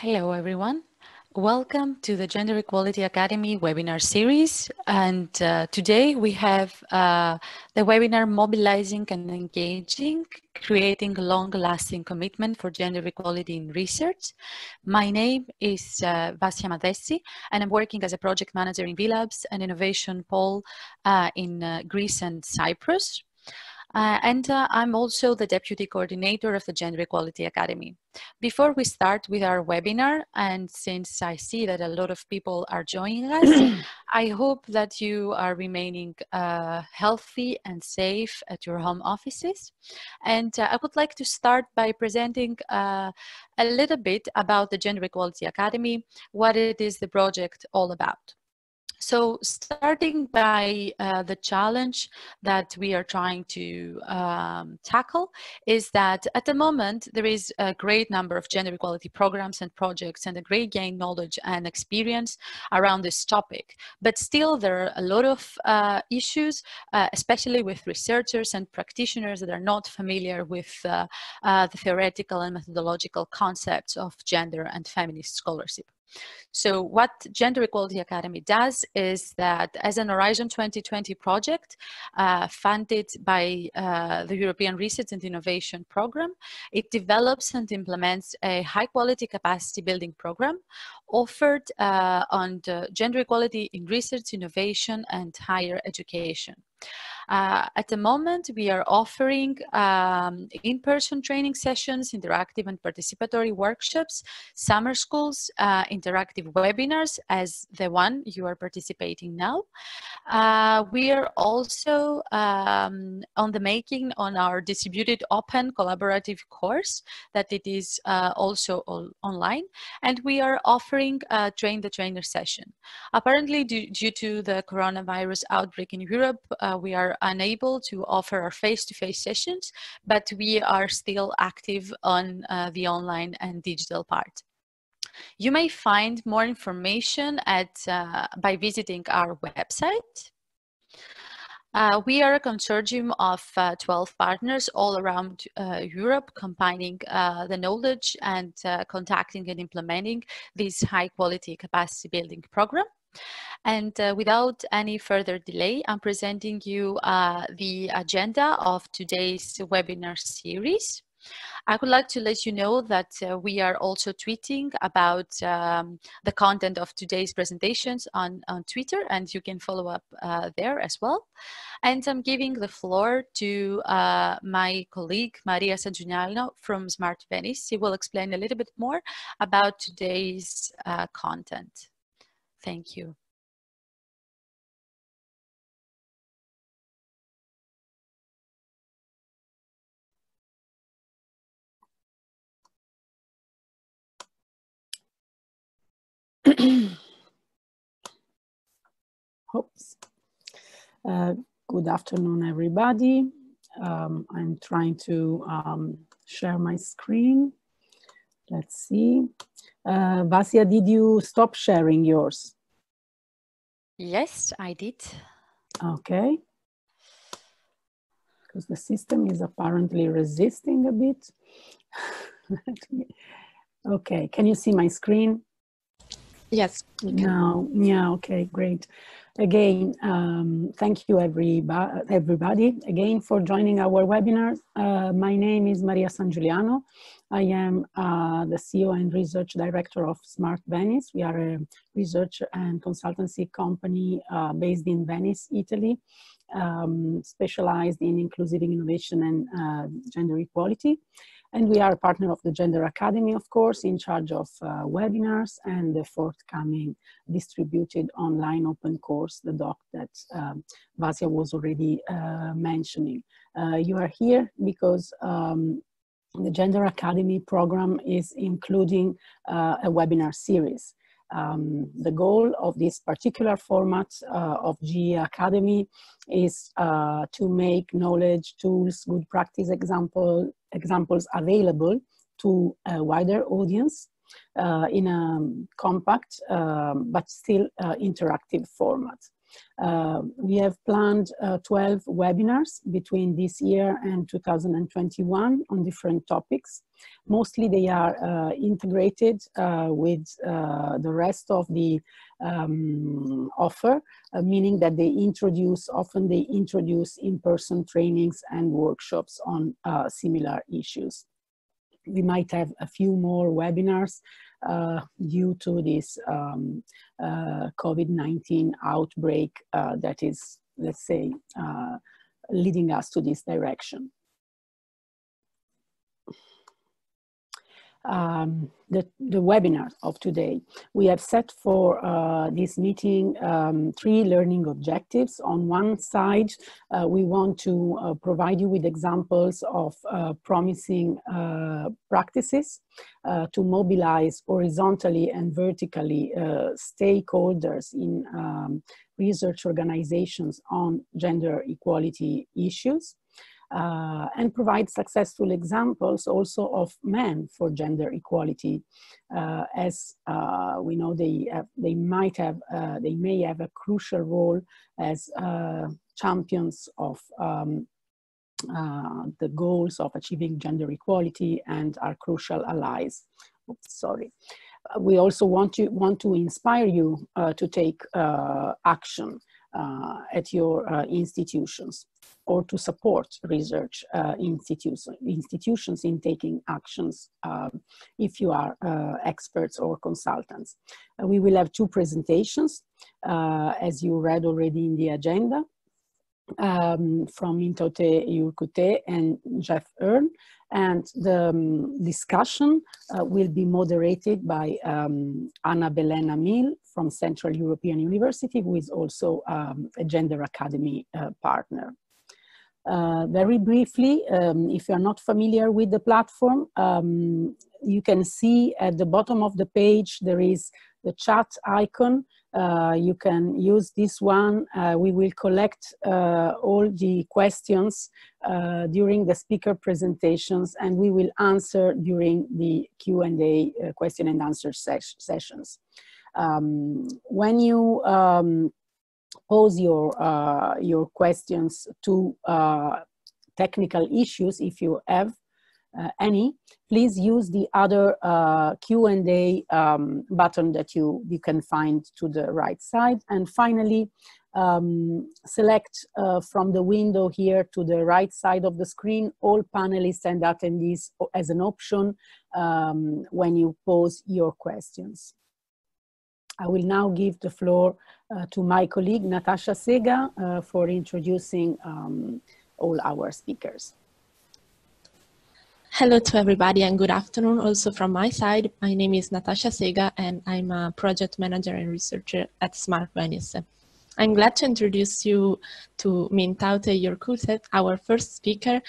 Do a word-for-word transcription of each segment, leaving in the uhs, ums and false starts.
Hello, everyone. Welcome to the Gender Equality Academy webinar series. And uh, today we have uh, the webinar Mobilizing and Engaging, Creating Long-Lasting Commitment for Gender Equality in Research. My name is uh, Vassia Madesi, and I'm working as a project manager in V-Labs, an innovation pole uh, in uh, Greece and Cyprus. Uh, and uh, I'm also the Deputy Coordinator of the Gender Equality Academy. Before we start with our webinar, and since I see that a lot of people are joining us, I hope that you are remaining uh, healthy and safe at your home offices. And uh, I would like to start by presenting uh, a little bit about the Gender Equality Academy, what it is the project all about. So starting by uh, the challenge that we are trying to um, tackle is that at the moment there is a great number of gender equality programs and projects and a great gain knowledge and experience around this topic. But still there are a lot of uh, issues, uh, especially with researchers and practitioners that are not familiar with uh, uh, the theoretical and methodological concepts of gender and feminist scholarship. So what Gender Equality Academy does is that as an Horizon twenty twenty project uh, funded by uh, the European Research and Innovation Program, it develops and implements a high quality capacity building program offered uh, on the gender equality in research, innovation and higher education. Uh, at the moment, we are offering um, in-person training sessions, interactive and participatory workshops, summer schools, uh, interactive webinars as the one you are participating now. Uh, we are also um, on the making on our distributed open collaborative course that it is uh, also all online, and we are offering a train the trainer session. Apparently, due, due to the coronavirus outbreak in Europe, uh, we are unable to offer our face-to-face sessions, but we are still active on uh, the online and digital part. You may find more information at, uh, by visiting our website. Uh, we are a consortium of uh, twelve partners all around uh, Europe, combining uh, the knowledge and uh, contacting and implementing this high-quality capacity building program. And uh, without any further delay, I'm presenting you uh, the agenda of today's webinar series. I would like to let you know that uh, we are also tweeting about um, the content of today's presentations on, on Twitter, and you can follow up uh, there as well. And I'm giving the floor to uh, my colleague, Maria Sangiuliano from SMART Venice. She will explain a little bit more about today's uh, content. Thank you. Oops. Uh, good afternoon, everybody. Um, I'm trying to um, share my screen. Let's see. Uh, Vassia, did you stop sharing yours? Yes, I did. Okay. Because the system is apparently resisting a bit. Okay, can you see my screen? Yes. No, yeah, okay, great. Again, um, thank you everybody, everybody again for joining our webinar. Uh, my name is Maria Sangiuliano. I am uh, the C E O and Research Director of SMART Venice. We are a research and consultancy company uh, based in Venice, Italy, um, specialized in inclusive innovation and uh, gender equality. And we are a partner of the Gender Academy, of course, in charge of uh, webinars and the forthcoming distributed online open course, the doc that um, Vassia was already uh, mentioning. Uh, you are here because um, the Gender Academy program is including uh, a webinar series. Um, the goal of this particular format uh, of G E Academy is uh, to make knowledge, tools, good practice example, examples available to a wider audience uh, in a compact um, but still uh, interactive format. Uh, we have planned uh, twelve webinars between this year and two thousand twenty-one on different topics. Mostly they are uh, integrated uh, with uh, the rest of the um, offer, uh, meaning that they introduce, often they introduce in-person trainings and workshops on uh, similar issues. We might have a few more webinars uh, due to this um, uh, COVID nineteen outbreak uh, that is, let's say, uh, leading us to this direction. Um, the, the webinar of today. We have set for uh, this meeting um, three learning objectives. On one side, uh, we want to uh, provide you with examples of uh, promising uh, practices uh, to mobilize horizontally and vertically uh, stakeholders in um, research organizations on gender equality issues. Uh, and provide successful examples also of men for gender equality, uh, as uh, we know they have, they might have uh, they may have a crucial role as uh, champions of um, uh, the goals of achieving gender equality and are crucial allies. Oops, sorry. We also want to want to inspire you uh, to take uh, action Uh, at your uh, institutions, or to support research uh, institutes, institutions in taking actions uh, if you are uh, experts or consultants. Uh, we will have two presentations, uh, as you read already in the agenda, um, from Mintautė Jurkutė and Jeff Hearn, and the um, discussion uh, will be moderated by um, Ana Belén Amil from Central European University, who is also um, a Gender Academy uh, partner. Uh, very briefly, um, if you are not familiar with the platform, um, you can see at the bottom of the page there is the chat icon. Uh, you can use this one. Uh, we will collect uh, all the questions uh, during the speaker presentations, and we will answer during the Q and A uh, question and answer ses sessions. Um, when you um, pose your, uh, your questions to uh, technical issues, if you have Uh, any, please use the other uh, Q and A um, button that you, you can find to the right side. And finally, um, select uh, from the window here to the right side of the screen, all panelists and attendees as an option um, when you pose your questions. I will now give the floor uh, to my colleague, Natasha Sega, uh, for introducing um, all our speakers. Hello to everybody and good afternoon also from my side. My name is Natasha Sega and I'm a project manager and researcher at SMART Venice. I'm glad to introduce you to Mintautė Jurkutė, our first speaker.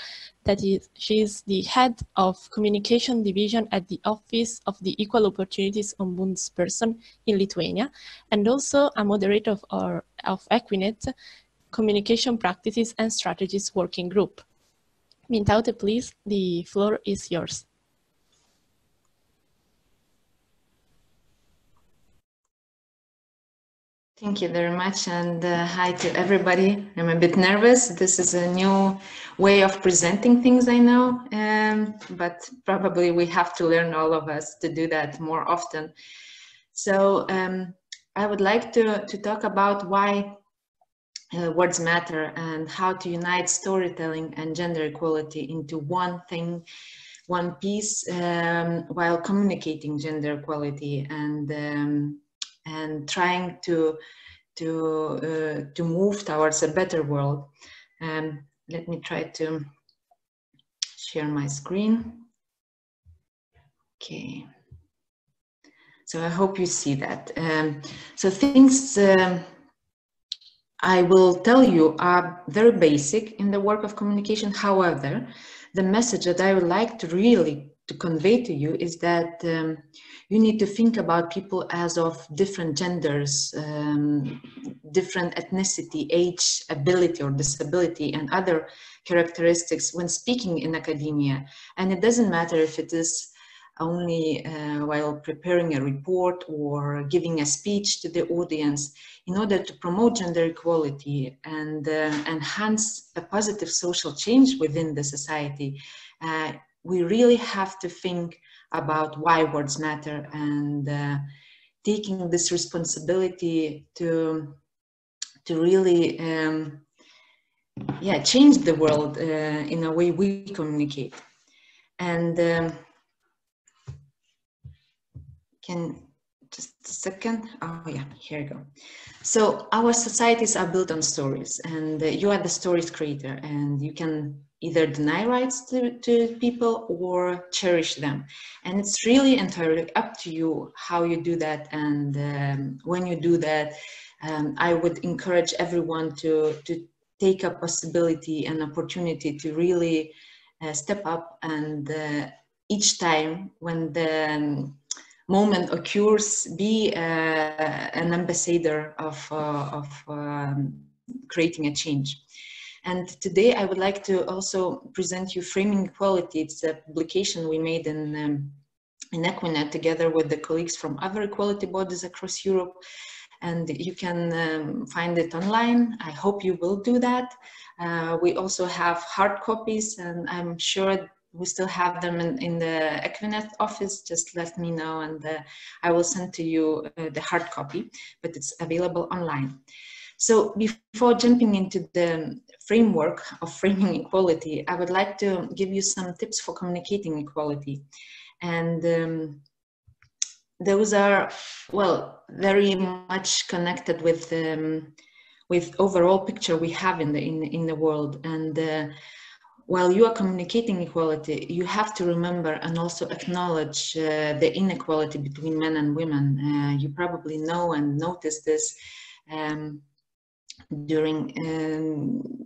That is, she is the head of communication division at the Office of the Equal Opportunities Ombudsperson in Lithuania, and also a moderator of, our, of Equinet, Communication Practices and Strategies Working Group. Mintautė, please, the floor is yours. Thank you very much, and uh, hi to everybody. I'm a bit nervous. This is a new way of presenting things, I know, um, but probably we have to learn, all of us, to do that more often. So um, I would like to, to talk about why Uh, words matter and how to unite storytelling and gender equality into one thing, one piece, um, while communicating gender equality and um, and trying to to uh, to move towards a better world. Um, let me try to share my screen. Okay. So I hope you see that. Um, so things. Um, I will tell you are very basic in the work of communication. However, the message that I would like to really to convey to you is that um, you need to think about people as of different genders, um, different ethnicity, age, ability or disability and other characteristics when speaking in academia. And it doesn't matter if it is only uh, while preparing a report or giving a speech to the audience, in order to promote gender equality and uh, enhance a positive social change within the society, uh, we really have to think about why words matter, and uh, taking this responsibility to, to really um, yeah, change the world uh, in a way we communicate. And um, can, just a second, oh yeah, here we go. So our societies are built on stories, and uh, you are the story's creator, and you can either deny rights to, to people or cherish them. And it's really entirely up to you how you do that. And um, when you do that, um, I would encourage everyone to, to take a possibility and opportunity to really uh, step up. And uh, each time when the um, moment occurs, be uh, an ambassador of, uh, of um, creating a change. And today I would like to also present you Framing Equality. It's a publication we made in, um, in Equinet together with the colleagues from other equality bodies across Europe. And you can um, find it online. I hope you will do that. Uh, we also have hard copies, and I'm sure we still have them in, in the Equinet office. Just let me know, and uh, I will send to you uh, the hard copy, but it's available online. So before jumping into the framework of framing equality, I would like to give you some tips for communicating equality. And um, those are, well, very much connected with um, with overall picture we have in the, in, in the world. And uh, while you are communicating equality, you have to remember and also acknowledge uh, the inequality between men and women. Uh, you probably know and notice this um, during um,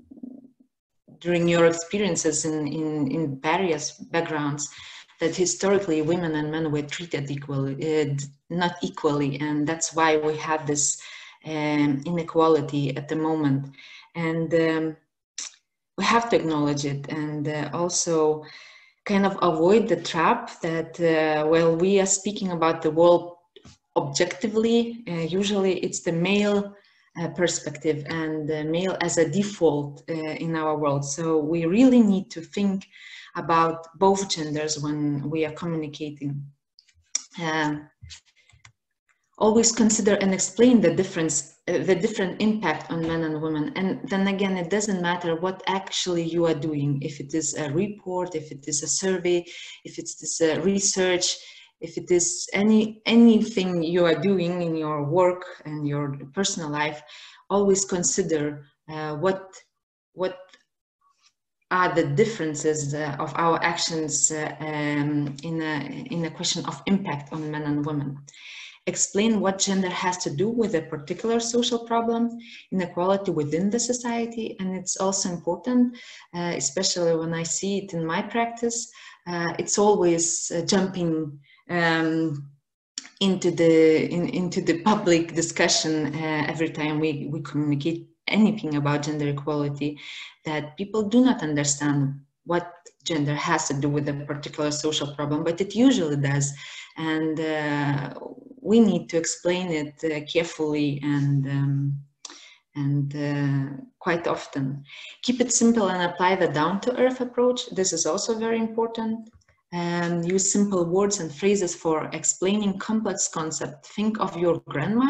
during your experiences in, in, in various backgrounds, that historically women and men were treated equally, uh, not equally, and that's why we have this um, inequality at the moment. And um, we have to acknowledge it, and uh, also kind of avoid the trap that uh, while we are speaking about the world objectively, uh, usually it's the male Uh, perspective and uh, male as a default uh, in our world. So we really need to think about both genders when we are communicating. Uh, always consider and explain the difference, uh, the different impact on men and women. And then again, it doesn't matter what actually you are doing. If it is a report, if it is a survey, if it's this uh, research, if it is any anything you are doing in your work and your personal life, always consider uh, what what are the differences uh, of our actions uh, um, in a in a question of impact on men and women. Explain what gender has to do with a particular social problem, inequality within the society. And it's also important, uh, especially when I see it in my practice, uh, it's always uh, jumping um into the in, into the public discussion uh, every time we we communicate anything about gender equality, that people do not understand what gender has to do with a particular social problem, but it usually does. And uh, we need to explain it uh, carefully and um, and uh, quite often. Keep it simple and apply the down-to-earth approach. This is also very important. And use simple words and phrases for explaining complex concepts. Think of your grandma.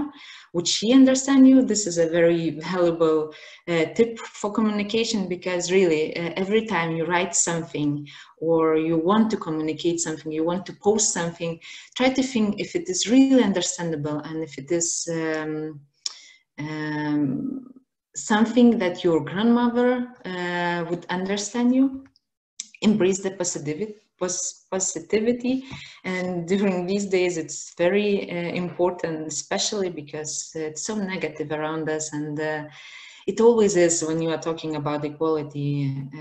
Would she understand you? This is a very valuable uh, tip for communication, because really uh, every time you write something or you want to communicate something, you want to post something, try to think if it is really understandable and if it is um, um, something that your grandmother uh, would understand you. Embrace the positivity. Positivity, and during these days it's very uh, important, especially because it's so negative around us, and uh, it always is when you are talking about equality.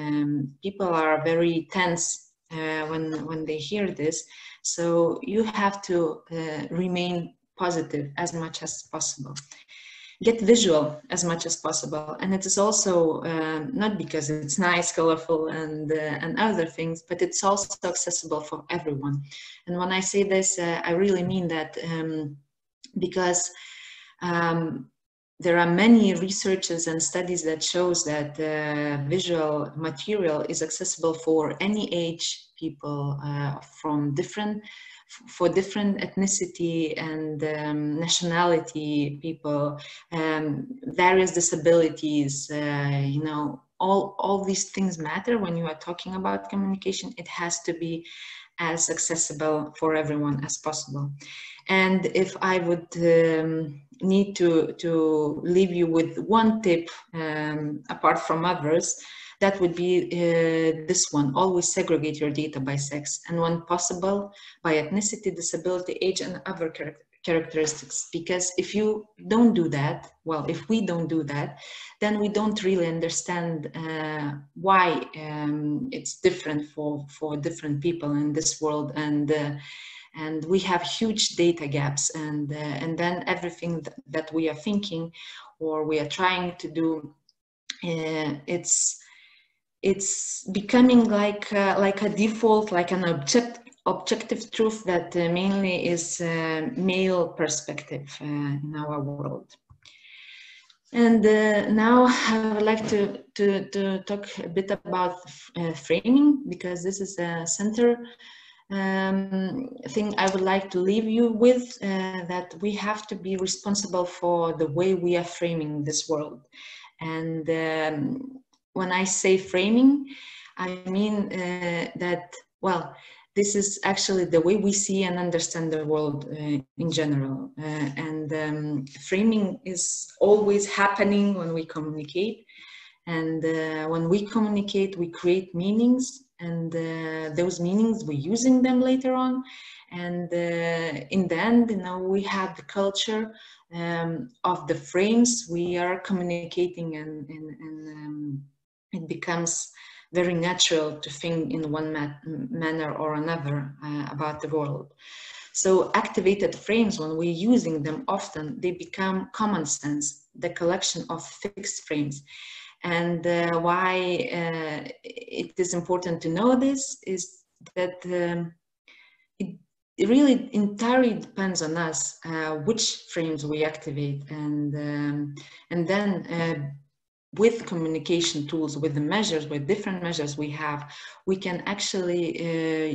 Um, people are very tense uh, when when they hear this, so you have to uh, remain positive as much as possible. get visual as much as possible. And it is also uh, not because it's nice, colorful, and, uh, and other things, but it's also accessible for everyone. And when I say this, uh, I really mean that um, because um, there are many researches and studies that shows that uh, visual material is accessible for any age, people uh, from different for different ethnicity and um, nationality, people, um, various disabilities, uh, you know, all, all these things matter when you are talking about communication. It has to be as accessible for everyone as possible. And if I would um, need to, to leave you with one tip, um, apart from others, that would be uh, this one. Always segregate your data by sex and, when possible, by ethnicity, disability, age, and other char characteristics. Because if you don't do that, well, if we don't do that, then we don't really understand uh, why um, it's different for, for different people in this world. And, uh, and we have huge data gaps. And, uh, and then everything th that we are thinking or we are trying to do, uh, it's, it's becoming like uh, like a default, like an object, objective truth that uh, mainly is uh, male perspective uh, in our world. And uh, now I would like to, to, to talk a bit about uh, framing, because this is a center um, thing I would like to leave you with, uh, that we have to be responsible for the way we are framing this world. And um, when I say framing, I mean uh, that, well, this is actually the way we see and understand the world uh, in general. Uh, and um, framing is always happening when we communicate. And uh, when we communicate, we create meanings, and uh, those meanings, we're using them later on. And uh, in the end, you know, we have the culture um, of the frames we are communicating, and, and, and um, it becomes very natural to think in one ma manner or another uh, about the world. So activated frames, when we're using them often, they become common sense, the collection of fixed frames. And uh, why uh, it is important to know this is that um, it, it really entirely depends on us uh, which frames we activate, and, um, and then uh, with communication tools, with the measures, with different measures we have, we can actually uh,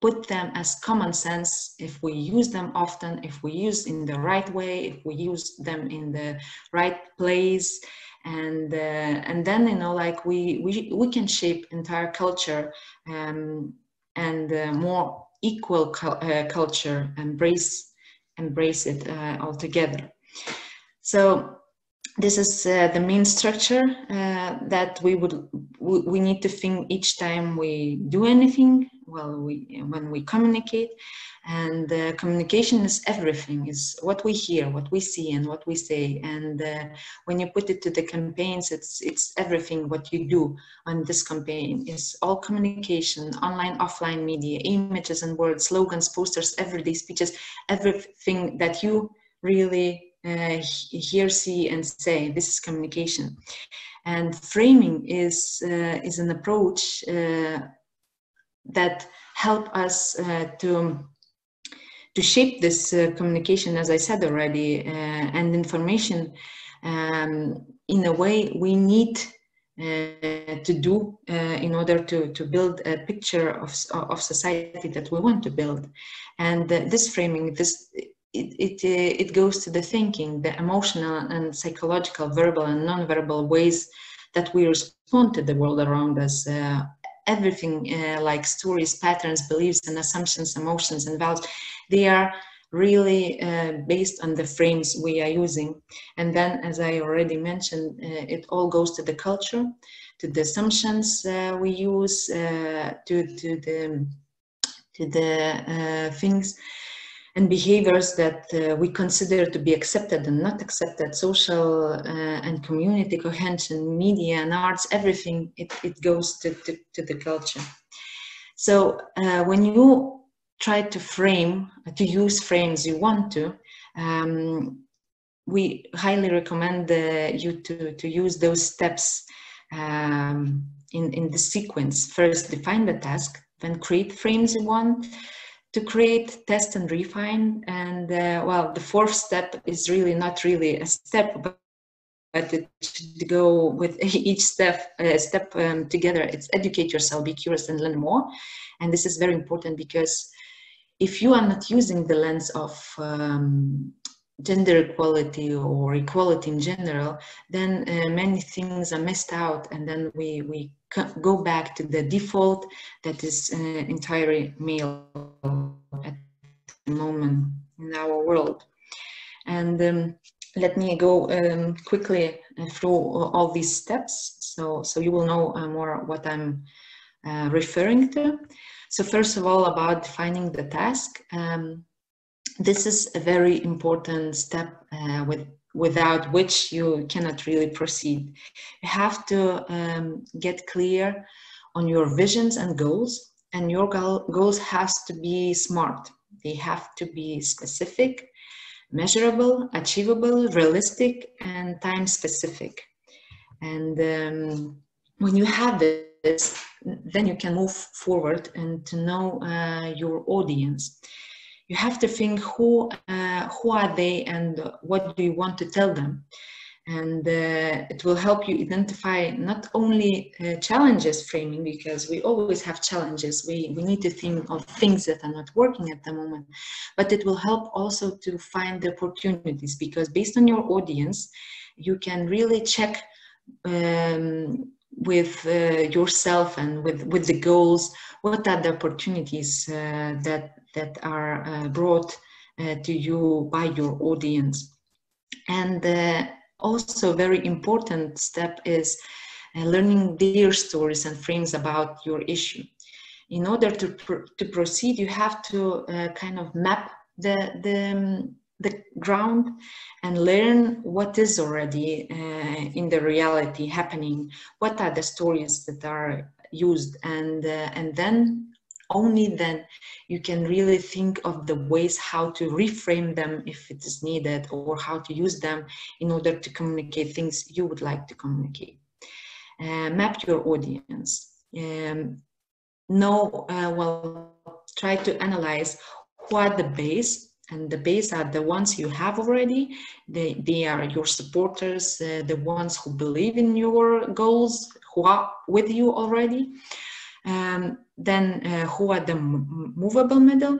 put them as common sense if we use them often, if we use in the right way, if we use them in the right place. And uh, and then, you know, like we, we, we can shape entire culture um, and uh, more equal cu uh, culture, embrace, embrace it uh, altogether. So this is uh, the main structure uh, that we would we need to think each time we do anything. Well, we, when we communicate, and uh, communication is everything, is what we hear, what we see, and what we say. And uh, when you put it to the campaigns, it's it's everything what you do on this campaign. It's all communication, online, offline media, images and words, slogans, posters, everyday speeches, everything that you really Uh, hear, see, and say. This is communication. And framing is uh, is an approach uh, that helps us uh, to to shape this uh, communication, as I said already, uh, and information um, in a way we need uh, to do uh, in order to to build a picture of of society that we want to build. And uh, this framing, this. It, it, it goes to the thinking, the emotional and psychological, verbal and non-verbal ways that we respond to the world around us. Uh, everything uh, like stories, patterns, beliefs and assumptions, emotions and values, they are really uh, based on the frames we are using. And then, as I already mentioned, uh, it all goes to the culture, to the assumptions uh, we use, uh, to, to the, to the uh, things and behaviors that uh, we consider to be accepted and not accepted, social uh, and community cohesion, media and arts, everything, it, it goes to, to, to the culture. So uh, when you try to frame, to use frames you want to, um, we highly recommend uh, you to, to use those steps um, in, in the sequence. First, define the task, then create frames you want to create, test and refine. And uh, well, the fourth step is really not really a step, but but it should go with each step, uh, step um, together. It's educate yourself, be curious and learn more. And this is very important, because if you are not using the lens of um, gender equality or equality in general, then uh, many things are missed out, and then we, we go back to the default that is uh, entirely male at the moment in our world. And um, let me go um, quickly through all these steps, so, so you will know uh, more what I'm uh, referring to. So first of all, about defining the task. Um, this is a very important step uh, with, without which you cannot really proceed. You have to um, get clear on your visions and goals, and your goal, goals have to be SMART. They have to be specific, measurable, achievable, realistic, and time-specific. And um, when you have this, then you can move forward and to know uh, your audience. You have to think who, uh, who are they and what do you want to tell them. And uh, it will help you identify not only uh, challenges framing, because we always have challenges, we, we need to think of things that are not working at the moment, but it will help also to find the opportunities, because based on your audience, you can really check um, with uh, yourself and with, with the goals, what are the opportunities uh, that, that are uh, brought uh, to you by your audience. And uh, also, very important step is uh, learning their stories and frames about your issue. In order to pr to proceed, you have to uh, kind of map the the um, the ground and learn what is already uh, in the reality happening. What are the stories that are used, and uh, and then. Only then you can really think of the ways how to reframe them if it is needed, or how to use them in order to communicate things you would like to communicate. Uh, map your audience. Um, know, uh, well, try to analyze who are the base, and the base are the ones you have already. They, they are your supporters, uh, the ones who believe in your goals, who are with you already. Um, then uh, who are the movable middle,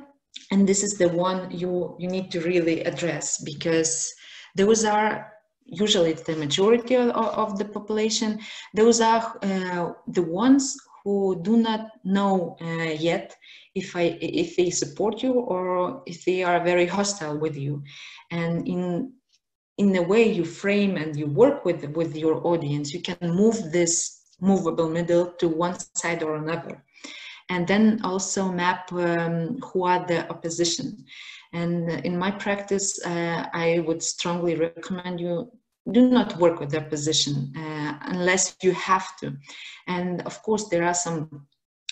and this is the one you, you need to really address, because those are usually the majority of, of the population. Those are uh, the ones who do not know uh, yet if, I, if they support you or if they are very hostile with you. And in, in the way you frame and you work with, with your audience, you can move this movable middle to one side or another. And then also map um, who are the opposition. And in my practice, uh, I would strongly recommend you do not work with the opposition uh, unless you have to. And of course, there are some,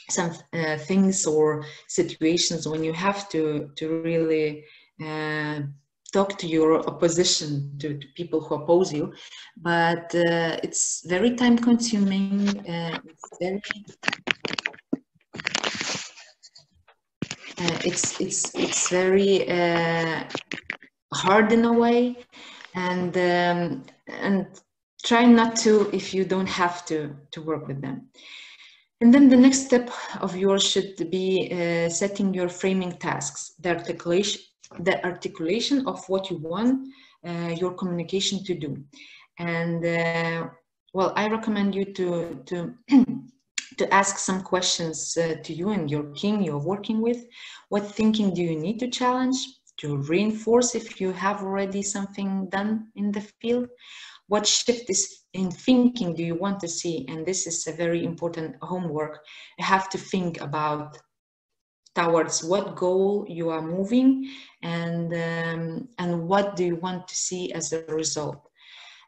some uh, things or situations when you have to, to really uh, talk to your opposition, to, to people who oppose you, but uh, it's very time consuming. Uh, it's, very, uh, it's, it's, it's very uh, hard in a way, and, um, and try not to if you don't have to, to work with them. And then the next step of yours should be uh, setting your framing tasks, the articulation, the articulation of what you want uh, your communication to do. And uh, well, I recommend you to to to ask some questions uh, to you and your team you're working with. What thinking do you need to challenge, to reinforce if you have already something done in the field? What shift is in thinking do you want to see? And this is a very important homework. You have to think about towards what goal you are moving, and um, and what do you want to see as a result,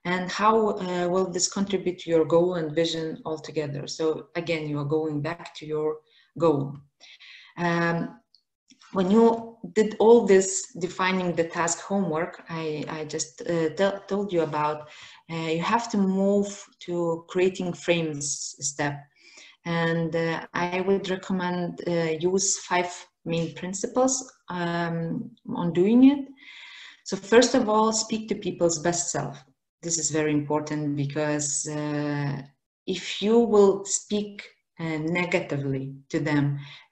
and how uh, will this contribute to your goal and vision altogether. So again, you are going back to your goal. Um, when you did all this defining the task homework I, I just uh, told you about, uh, you have to move to creating frames step. And uh, I would recommend uh, use five main principles um, on doing it. So first of all, speak to people's best self. This is very important because uh, if you will speak Uh, negatively to them,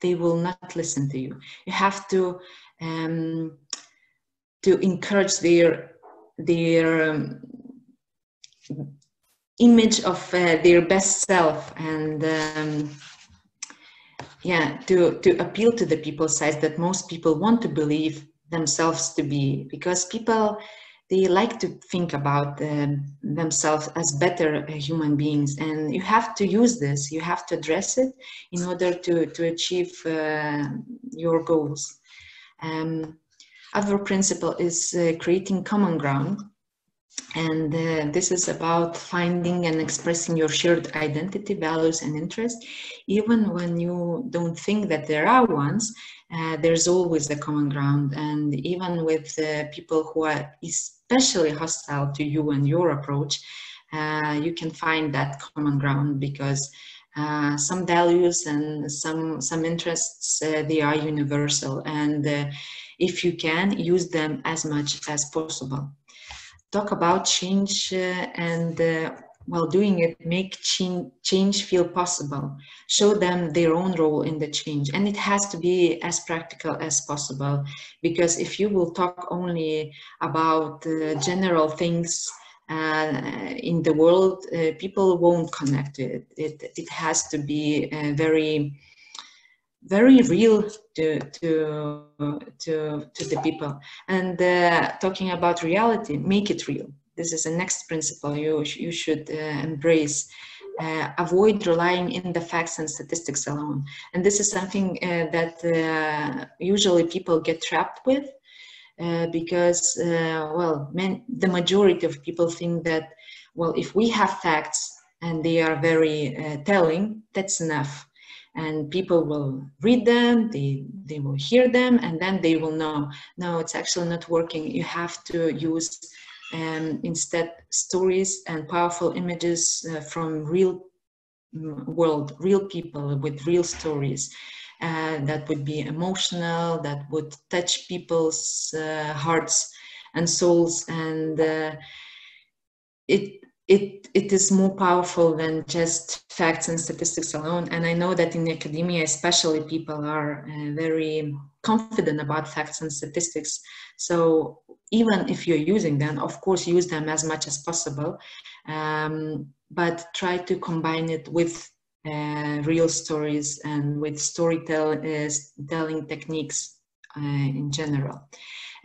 they will not listen to you. You have to um, to encourage their their um, image of uh, their best self, and um, yeah, to to appeal to the people's sides that most people want to believe themselves to be, because people, they like to think about uh, themselves as better uh, human beings, and you have to use this, you have to address it in order to, to achieve uh, your goals. Um, other principle is uh, creating common ground, and uh, this is about finding and expressing your shared identity, values and interests. Even when you don't think that there are ones, uh, there's always a common ground, and even with uh, people who are especially hostile to you and your approach, uh, you can find that common ground, because uh, some values and some some interests, uh, they are universal, and uh, if you can, use them as much as possible. Talk about change, uh, and uh, while doing it, make change, change feel possible. Show them their own role in the change, and it has to be as practical as possible, because if you will talk only about uh, general things uh, in the world, uh, people won't connect to it. It, it has to be uh, very, very real to, to, to, to the people. And uh, talking about reality, make it real. This is the next principle you, you should uh, embrace. Uh, avoid relying in the facts and statistics alone. And this is something uh, that uh, usually people get trapped with, uh, because, uh, well, men, the majority of people think that, well, if we have facts and they are very uh, telling, that's enough. And people will read them, they, they will hear them, and then they will know. No, it's actually not working. You have to use um, instead stories and powerful images uh, from real world, real people with real stories. Uh, that would be emotional, that would touch people's uh, hearts and souls, and uh, it It, it is more powerful than just facts and statistics alone. And I know that in academia, especially, people are uh, very confident about facts and statistics. So even if you're using them, of course, use them as much as possible, um, but try to combine it with uh, real stories and with storytelling techniques uh, in general.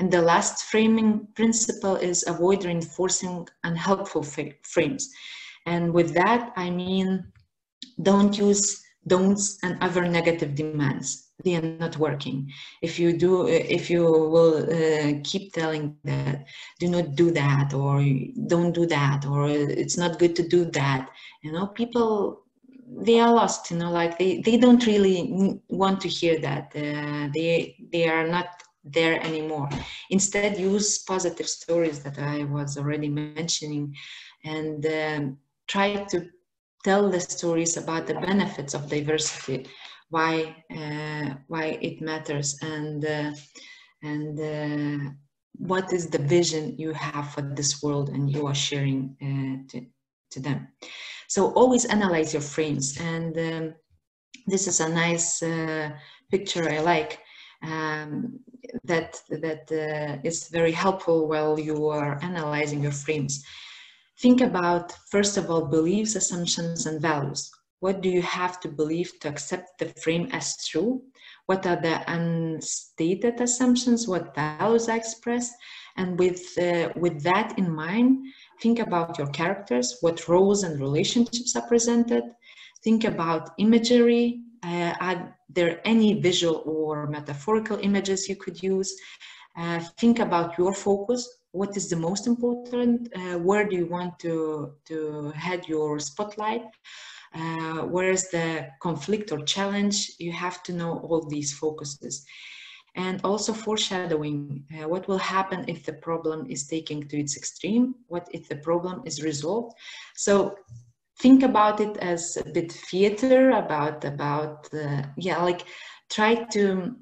And the last framing principle is avoid reinforcing unhelpful frames. And with that, I mean, don't use don'ts and other negative demands. They are not working. If you do, if you will uh, keep telling that, do not do that, or don't do that, or it's not good to do that, you know, people, they are lost, you know, like they, they don't really want to hear that. Uh, they, they are not there anymore. Instead, use positive stories that I was already mentioning, and um, try to tell the stories about the benefits of diversity, why uh, why it matters, and uh, and uh, what is the vision you have for this world and you are sharing uh, to, to them. So always analyze your frames, and um, this is a nice uh, picture I like. Um, that that uh, is very helpful while you are analyzing your frames. Think about, first of all, beliefs, assumptions, and values. What do you have to believe to accept the frame as true? What are the unstated assumptions? What values are expressed? And with, uh, with that in mind, think about your characters, what roles and relationships are presented. Think about imagery. Uh, are there any visual or metaphorical images you could use? Uh, think about your focus. What is the most important? Uh, where do you want to, to head your spotlight? Uh, where is the conflict or challenge? You have to know all these focuses. and also foreshadowing. Uh, what will happen if the problem is taken to its extreme? What if the problem is resolved? So think about it as a bit theater, about, about uh, yeah, like try to,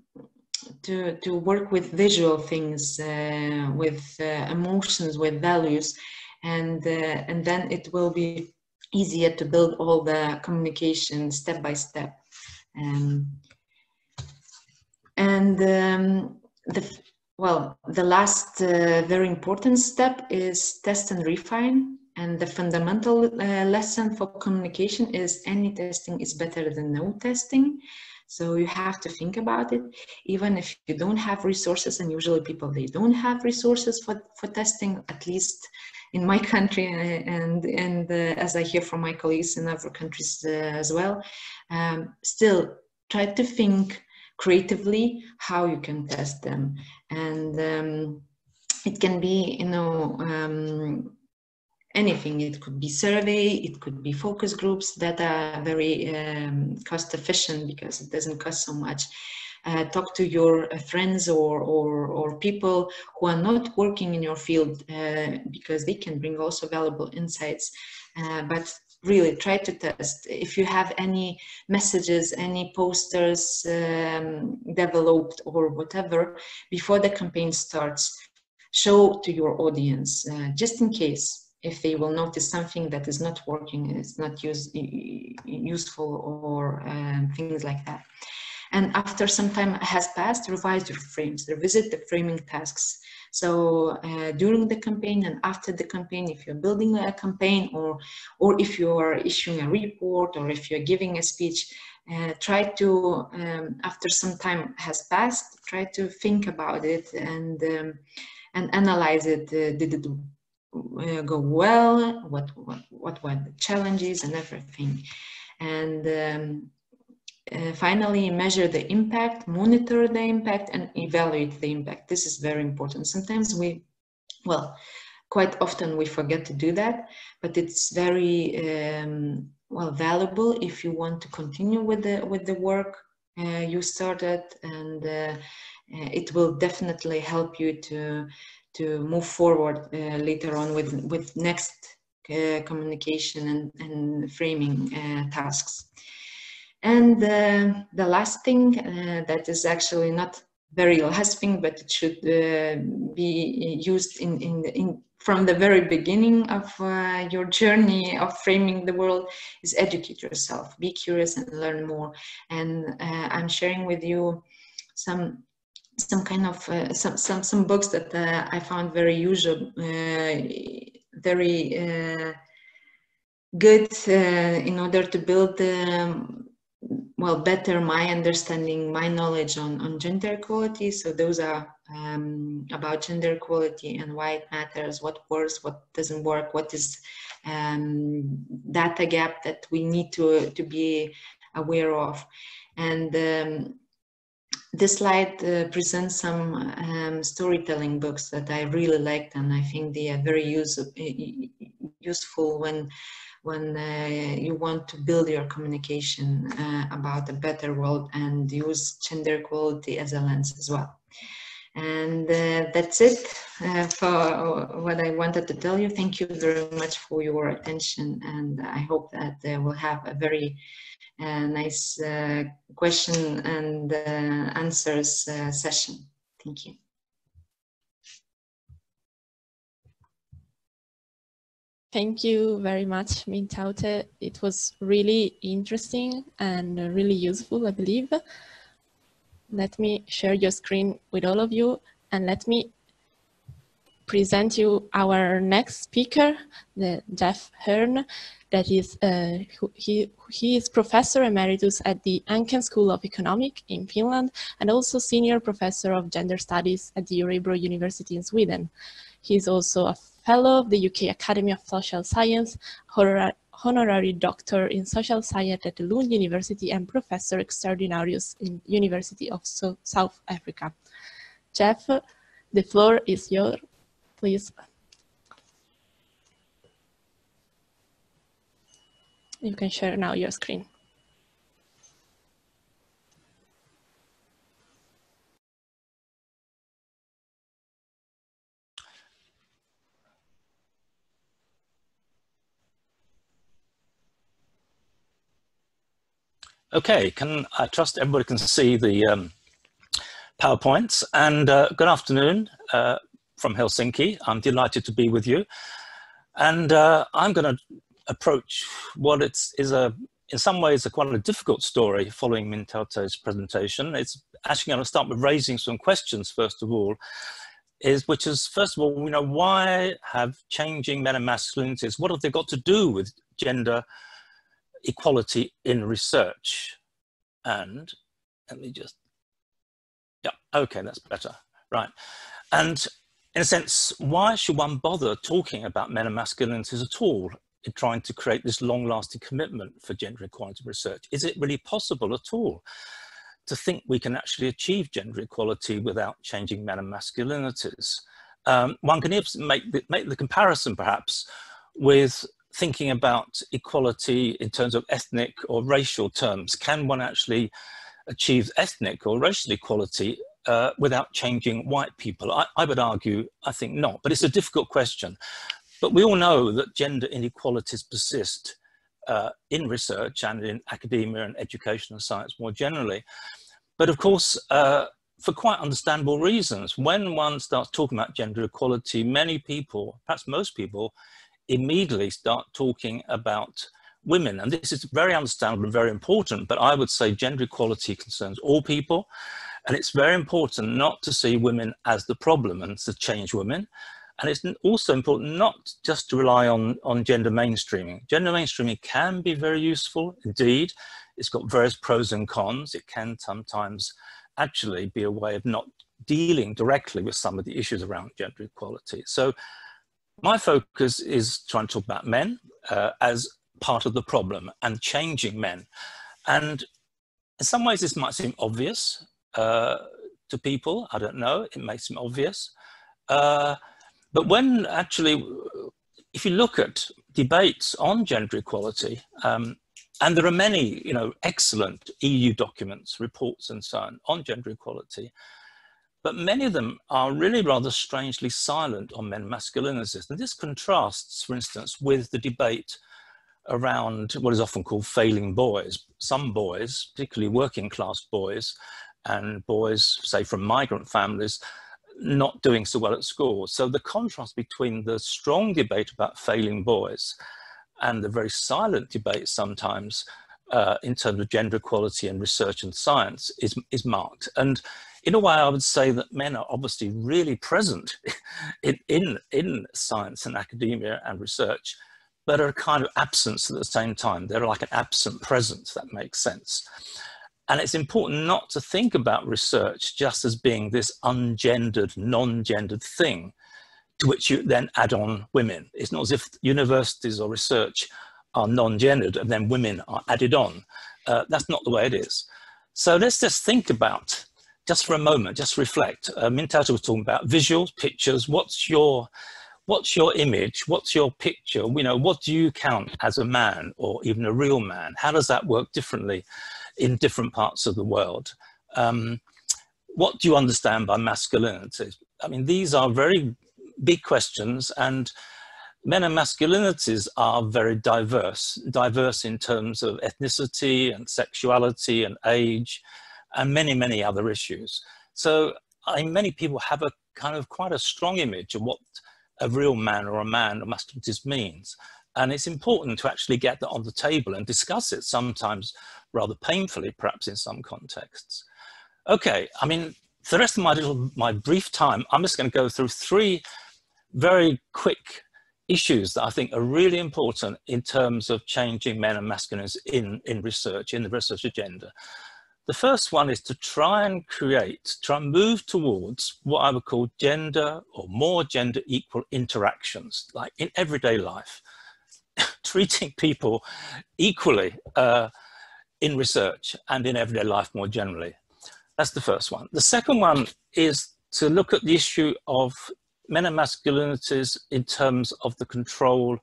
to, to work with visual things, uh, with uh, emotions, with values, and, uh, and then it will be easier to build all the communication step by step. Um, and um, the, well, the last uh, very important step is test and refine. And the fundamental uh, lesson for communication is any testing is better than no testing. So you have to think about it, even if you don't have resources, and usually people, they don't have resources for, for testing, at least in my country, and, and uh, as I hear from my colleagues in other countries uh, as well. Um, still try to think creatively how you can test them. And um, it can be, you know, um, anything. It could be survey, it could be focus groups that are very um, cost efficient because it doesn't cost so much. Uh, talk to your uh, friends or, or, or people who are not working in your field, uh, because they can bring also valuable insights. Uh, but really try to test. If you have any messages, any posters um, developed or whatever, before the campaign starts, show to your audience, uh, just in case. If they will notice something that is not working, it's not use, useful, or um, things like that. And after some time has passed, revise your frames, revisit the framing tasks. So uh, during the campaign and after the campaign, if you're building a campaign, or, or if you are issuing a report, or if you're giving a speech, uh, try to, um, after some time has passed, try to think about it and, um, and analyze it. Uh, did it Uh, go well? What, what what were the challenges and everything? And um, uh, finally, measure the impact, monitor the impact, and evaluate the impact. This is very important. Sometimes we, well, quite often we forget to do that, but it's very um, well valuable if you want to continue with the with the work uh, you started, and uh, it will definitely help you to. to move forward uh, later on with, with next uh, communication and, and framing uh, tasks. And uh, the last thing uh, that is actually not very last thing, but it should uh, be used in, in, in, from the very beginning of uh, your journey of framing the world, is educate yourself, be curious and learn more. And uh, I'm sharing with you some some kind of uh, some, some some books that uh, I found very usual, uh, very uh, good uh, in order to build um, well better my understanding, my knowledge on, on gender equality. So those are um, about gender equality and why it matters, what works, what doesn't work, what is um, data gap that we need to, to be aware of. And um, this slide uh, presents some um, storytelling books that I really liked, and I think they are very use useful when, when uh, you want to build your communication uh, about a better world and use gender equality as a lens as well. And uh, that's it uh, for what I wanted to tell you. Thank you very much for your attention, and I hope that uh, we'll have a very Uh, nice uh, question and uh, answers uh, session. Thank you. Thank you very much, Mintautė. It was really interesting and really useful, I believe. Let me share your screen with all of you, and let me present you our next speaker, the Jeff Hearn. That is, uh, he, he is Professor Emeritus at the Hanken School of Economics in Finland, and also Senior Professor of Gender Studies at the Örebro University in Sweden. He is also a Fellow of the U K Academy of Social Science, Honorary Doctor in Social Science at the Lund University, and Professor Extraordinarius in University of so South Africa. Jeff, the floor is yours, please. You can share now your screen. Okay, can I trust everybody can see the um, PowerPoints, and uh, good afternoon uh, from Helsinki. I'm delighted to be with you, and uh, I'm going to approach what it's, is a, in some ways, a quite a difficult story following Mintaute's presentation. It's actually going to start with raising some questions first of all, is which is first of all, you know, why have changing men and masculinities, what have they got to do with gender equality in research? And let me just, yeah, okay, that's better, right. And in a sense, why should one bother talking about men and masculinities at all in trying to create this long-lasting commitment for gender equality research? Is it really possible at all to think we can actually achieve gender equality without changing men and masculinities? Um, one can make the, make the comparison perhaps with thinking about equality in terms of ethnic or racial terms. Can one actually achieve ethnic or racial equality uh, without changing white people? I, I would argue, I think not, but it's a difficult question. But we all know that gender inequalities persist uh, in research and in academia and education and science more generally. But of course, uh, for quite understandable reasons, when one starts talking about gender equality, many people, perhaps most people, immediately start talking about women. And this is very understandable and very important, but I would say gender equality concerns all people. And it's very important not to see women as the problem and to change women. And it's also important not just to rely on, on gender mainstreaming. Gender mainstreaming can be very useful indeed. It's got various pros and cons. It can sometimes actually be a way of not dealing directly with some of the issues around gender equality. So my focus is trying to talk about men uh, as part of the problem and changing men. And in some ways this might seem obvious uh, to people, I don't know, it may seem obvious. Uh, but when actually, if you look at debates on gender equality, um, and there are many, you know, excellent E U documents, reports and so on, on gender equality, but many of them are really rather strangely silent on men and masculinities. And this contrasts, for instance, with the debate around what is often called failing boys. Some boys, particularly working class boys, and boys, say, from migrant families, not doing so well at school. So the contrast between the strong debate about failing boys and the very silent debate sometimes uh, in terms of gender equality and research and science is, is marked. And in a way, I would say that men are obviously really present in, in, in science and academia and research, but are a kind of absence at the same time. They're like an absent presence, that makes sense. And it's important not to think about research just as being this ungendered, non-gendered thing to which you then add on women. It's not as if universities or research are non-gendered and then women are added on. Uh, that's not the way it is. So let's just think about, just for a moment, just reflect. Uh, Mintautė was talking about visuals, pictures. What's your, what's your image? What's your picture? You know, what do you count as a man or even a real man? How does that work differently in different parts of the world? Um, what do you understand by masculinity? I mean, these are very big questions, and men and masculinities are very diverse, diverse in terms of ethnicity and sexuality and age, and many, many other issues. So I mean, many people have a kind of quite a strong image of what a real man or a man or masculinities means. And it's important to actually get that on the table and discuss it, sometimes rather painfully, perhaps in some contexts. Okay, I mean, for the rest of my, little, my brief time, I'm just gonna go through three very quick issues that I think are really important in terms of changing men and masculinities in, in research, in the research agenda. The first one is to try and create, try and move towards what I would call gender or more gender equal interactions, like in everyday life, treating people equally uh, in research and in everyday life more generally. That's the first one. The second one is to look at the issue of men and masculinities in terms of the control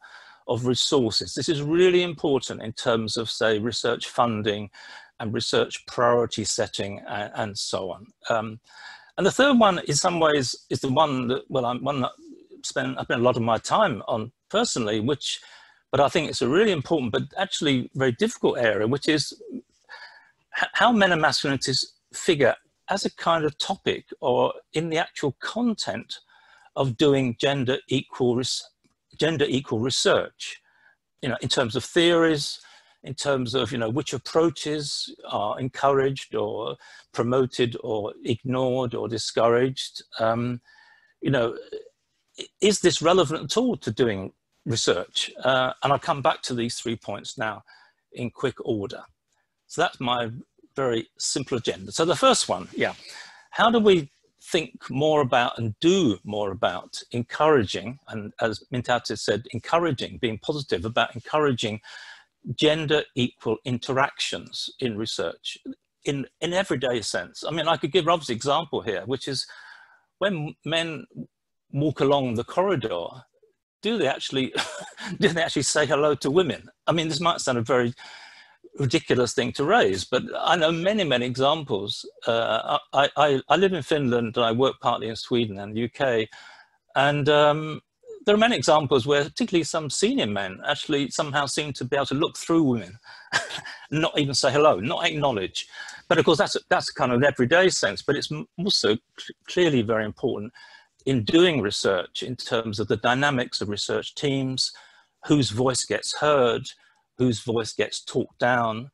of resources. This is really important in terms of, say, research funding and research priority setting and, and so on. Um, and the third one, in some ways, is the one that, well, I'm one that spend, I spend a lot of my time on personally, which, but I think it's a really important, but actually very difficult area, which is how men and masculinities figure as a kind of topic or in the actual content of doing gender equal, gender equal research, you know, in terms of theories, in terms of, you know, which approaches are encouraged or promoted or ignored or discouraged. Um, you know, is this relevant at all to doing research? Uh, and I'll come back to these three points now in quick order. So that's my very simple agenda. So the first one, yeah. How do we think more about and do more about encouraging, and as Mintautė said, encouraging, being positive about encouraging gender equal interactions in research in in everyday sense. I mean, I could give Rob's example here, which is when men walk along the corridor, do they actually do they actually say hello to women? I mean, this might sound a very ridiculous thing to raise, but I know many, many examples. Uh, I, I, I live in Finland, and I work partly in Sweden and the U K, and um, there are many examples where particularly some senior men actually somehow seem to be able to look through women, not even say hello, not acknowledge. But of course, that's, that's kind of an everyday sense, but it's also clearly very important in doing research in terms of the dynamics of research teams, whose voice gets heard, whose voice gets talked down,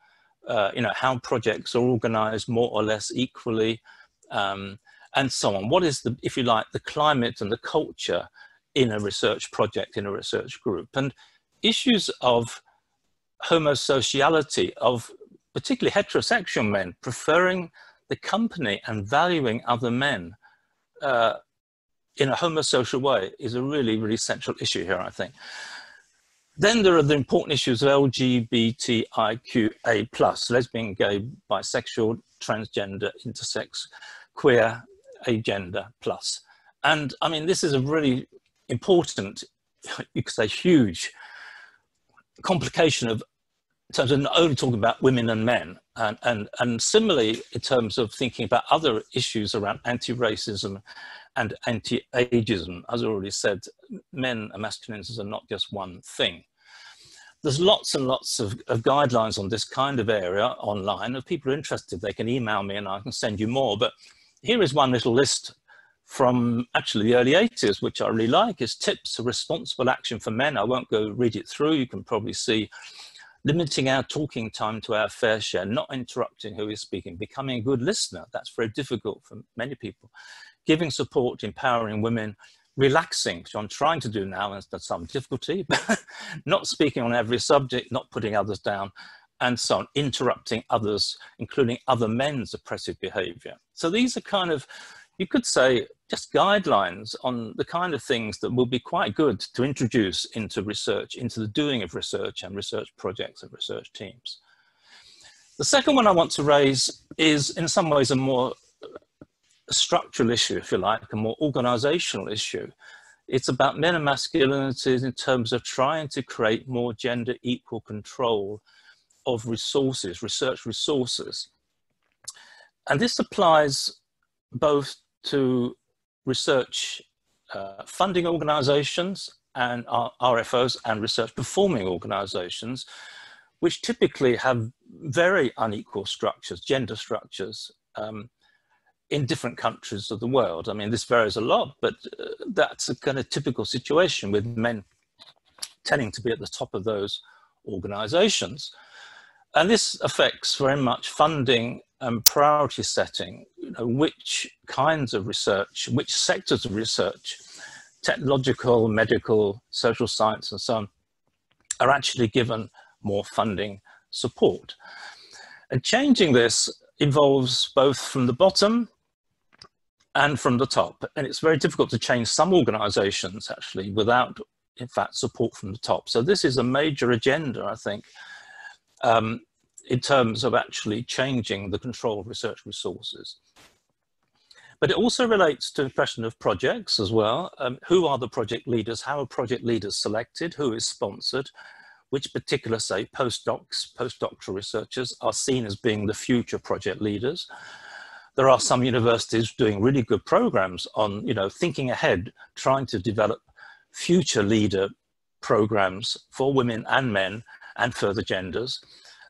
uh, you know, how projects are organized more or less equally, um, and so on. What is the, if you like, the climate and the culture in a research project, in a research group? And issues of homosociality, of particularly heterosexual men preferring the company and valuing other men uh, in a homosocial way, is a really, really central issue here, I think. Then there are the important issues of L G B T I Q A plus, lesbian, gay, bisexual, transgender, intersex, queer, agender plus. And I mean, this is a really important, you could say huge, complication of, in terms of not only talking about women and men, and, and, and similarly in terms of thinking about other issues around anti-racism and anti-ageism. As I already said, men and masculinities are not just one thing. There's lots and lots of, of guidelines on this kind of area online. If people are interested, they can email me and I can send you more. But here is one little list from actually the early eighties, which I really like, is tips for responsible action for men. I won't go read it through. You can probably see: limiting our talking time to our fair share, not interrupting who is speaking, becoming a good listener. That's very difficult for many people. Giving support, empowering women, relaxing, which I'm trying to do now and there's some difficulty, but not speaking on every subject, not putting others down, and so on, interrupting others, including other men's oppressive behavior. So these are kind of, you could say, just guidelines on the kind of things that will be quite good to introduce into research, into the doing of research and research projects and research teams. The second one I want to raise is in some ways a more A structural issue, if you like, a more organizational issue. It's about men and masculinities in terms of trying to create more gender equal control of resources, research resources. And this applies both to research uh, funding organizations and R F Os and research performing organizations, which typically have very unequal structures, gender structures, um, in different countries of the world. I mean, this varies a lot, but uh, that's a kind of typical situation, with men tending to be at the top of those organizations. And this affects very much funding and priority setting, you know, which kinds of research, which sectors of research, technological, medical, social science, and so on, are actually given more funding support. And changing this involves both from the bottom and from the top. And it's very difficult to change some organizations actually without, in fact, support from the top. So this is a major agenda, I think, um, in terms of actually changing the control of research resources. But it also relates to the question of projects as well. Um, who are the project leaders? How are project leaders selected? Who is sponsored? Which particular, say, postdocs, postdoctoral researchers are seen as being the future project leaders? There are some universities doing really good programs on, you know, thinking ahead, trying to develop future leader programs for women and men and further genders.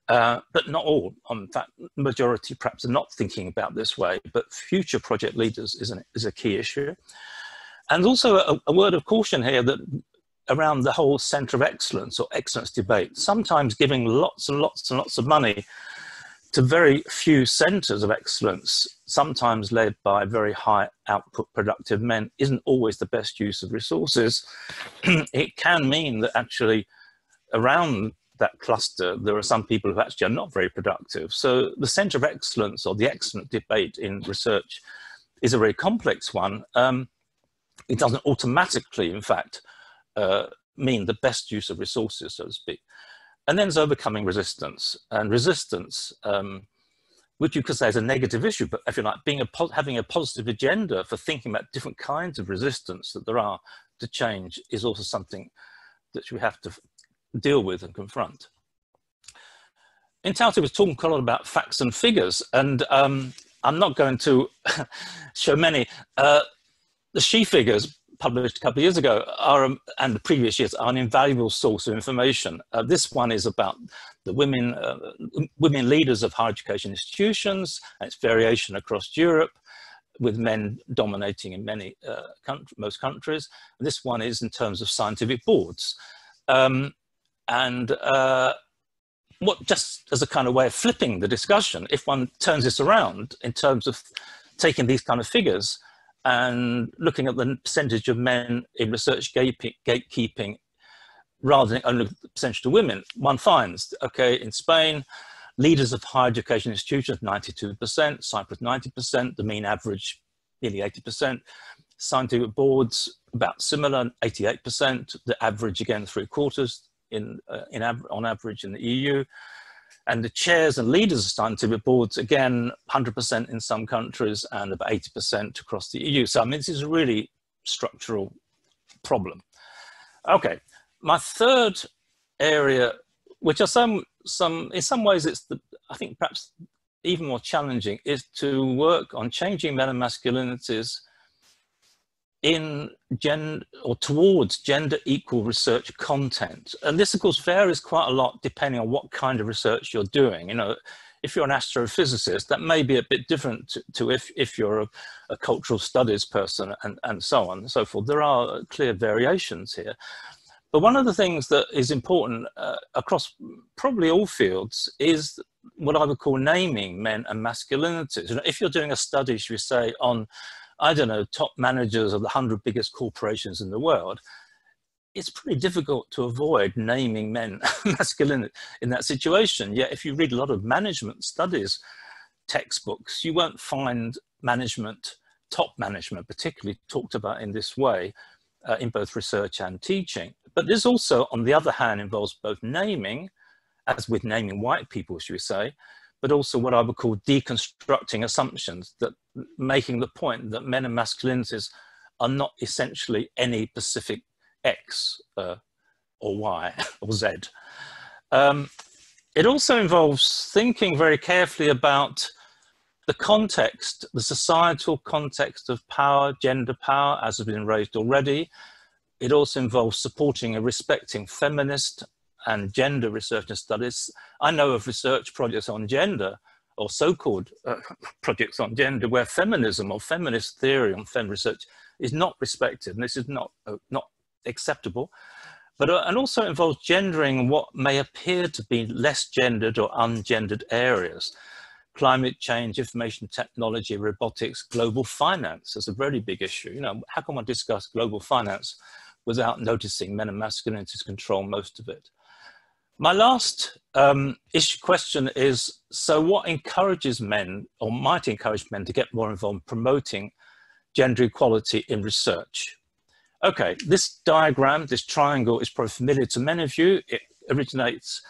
Uh, but not all, in fact, majority perhaps are not thinking about this way, but future project leaders is, an, is a key issue. And also a, a word of caution here that around the whole centre of excellence or excellence debate, sometimes giving lots and lots and lots of money to very few centres of excellence, sometimes led by very high output productive men, isn't always the best use of resources. It can mean that actually around that cluster, there are some people who actually are not very productive. So the centre of excellence or the excellent debate in research is a very complex one. Um, it doesn't automatically, in fact, uh, mean the best use of resources, so to speak. And then there's overcoming resistance. And resistance, um, which you could say is a negative issue, but if you like, being a having a positive agenda for thinking about different kinds of resistance that there are to change is also something that we have to deal with and confront. Mintautė was talking quite a lot about facts and figures, and um, I'm not going to show many. Uh, the She Figures, published a couple of years ago, are, um, and the previous years, are an invaluable source of information. Uh, this one is about the women, uh, women leaders of higher education institutions, and its variation across Europe, with men dominating in many, uh, country, most countries. And this one is in terms of scientific boards. Um, And uh, what, just as a kind of way of flipping the discussion, if one turns this around in terms of taking these kind of figures and looking at the percentage of men in research gatekeeping rather than only the percentage of women, one finds, okay, in Spain, leaders of higher education institutions, ninety-two percent, Cyprus, ninety percent, the mean average, nearly eighty percent, scientific boards, about similar, eighty-eight percent, the average, again, three quarters, in, uh, in av on average in the E U, and the chairs and leaders of scientific boards, again, one hundred percent in some countries and about eighty percent across the E U. So I mean, this is a really structural problem. Okay, my third area, which are some, some in some ways it's, the, I think perhaps even more challenging, is to work on changing men and masculinities in gender or towards gender equal research content. And this of course varies quite a lot depending on what kind of research you're doing. You know, if you're an astrophysicist, that may be a bit different to, to if, if you're a, a cultural studies person and, and so on and so forth. There are clear variations here. But one of the things that is important uh, across probably all fields is what I would call naming men and masculinities. You know, if you're doing a study, should we say, on I don't know, top managers of the hundred biggest corporations in the world, it's pretty difficult to avoid naming men masculine in that situation. Yet if you read a lot of management studies textbooks, you won't find management, top management particularly, talked about in this way uh, in both research and teaching. But this also, on the other hand, involves both naming, as with naming white people, should we say, but also what I would call deconstructing assumptions, that making the point that men and masculinities are not essentially any specific X uh, or Y or Z. Um, it also involves thinking very carefully about the context, the societal context of power, gender power, as has been raised already. It also involves supporting and respecting feminist and gender research and studies. I know of research projects on gender, or so-called uh, projects on gender, where feminism or feminist theory on fem research is not respected, and this is not, uh, not acceptable. But, uh, and also involves gendering what may appear to be less gendered or ungendered areas. Climate change, information technology, robotics, global finance is a very big issue. You know, how can one discuss global finance without noticing men and masculinities control most of it? My last um, issue question is, so what encourages men or might encourage men to get more involved in promoting gender equality in research? Okay, this diagram, this triangle is probably familiar to many of you. It originates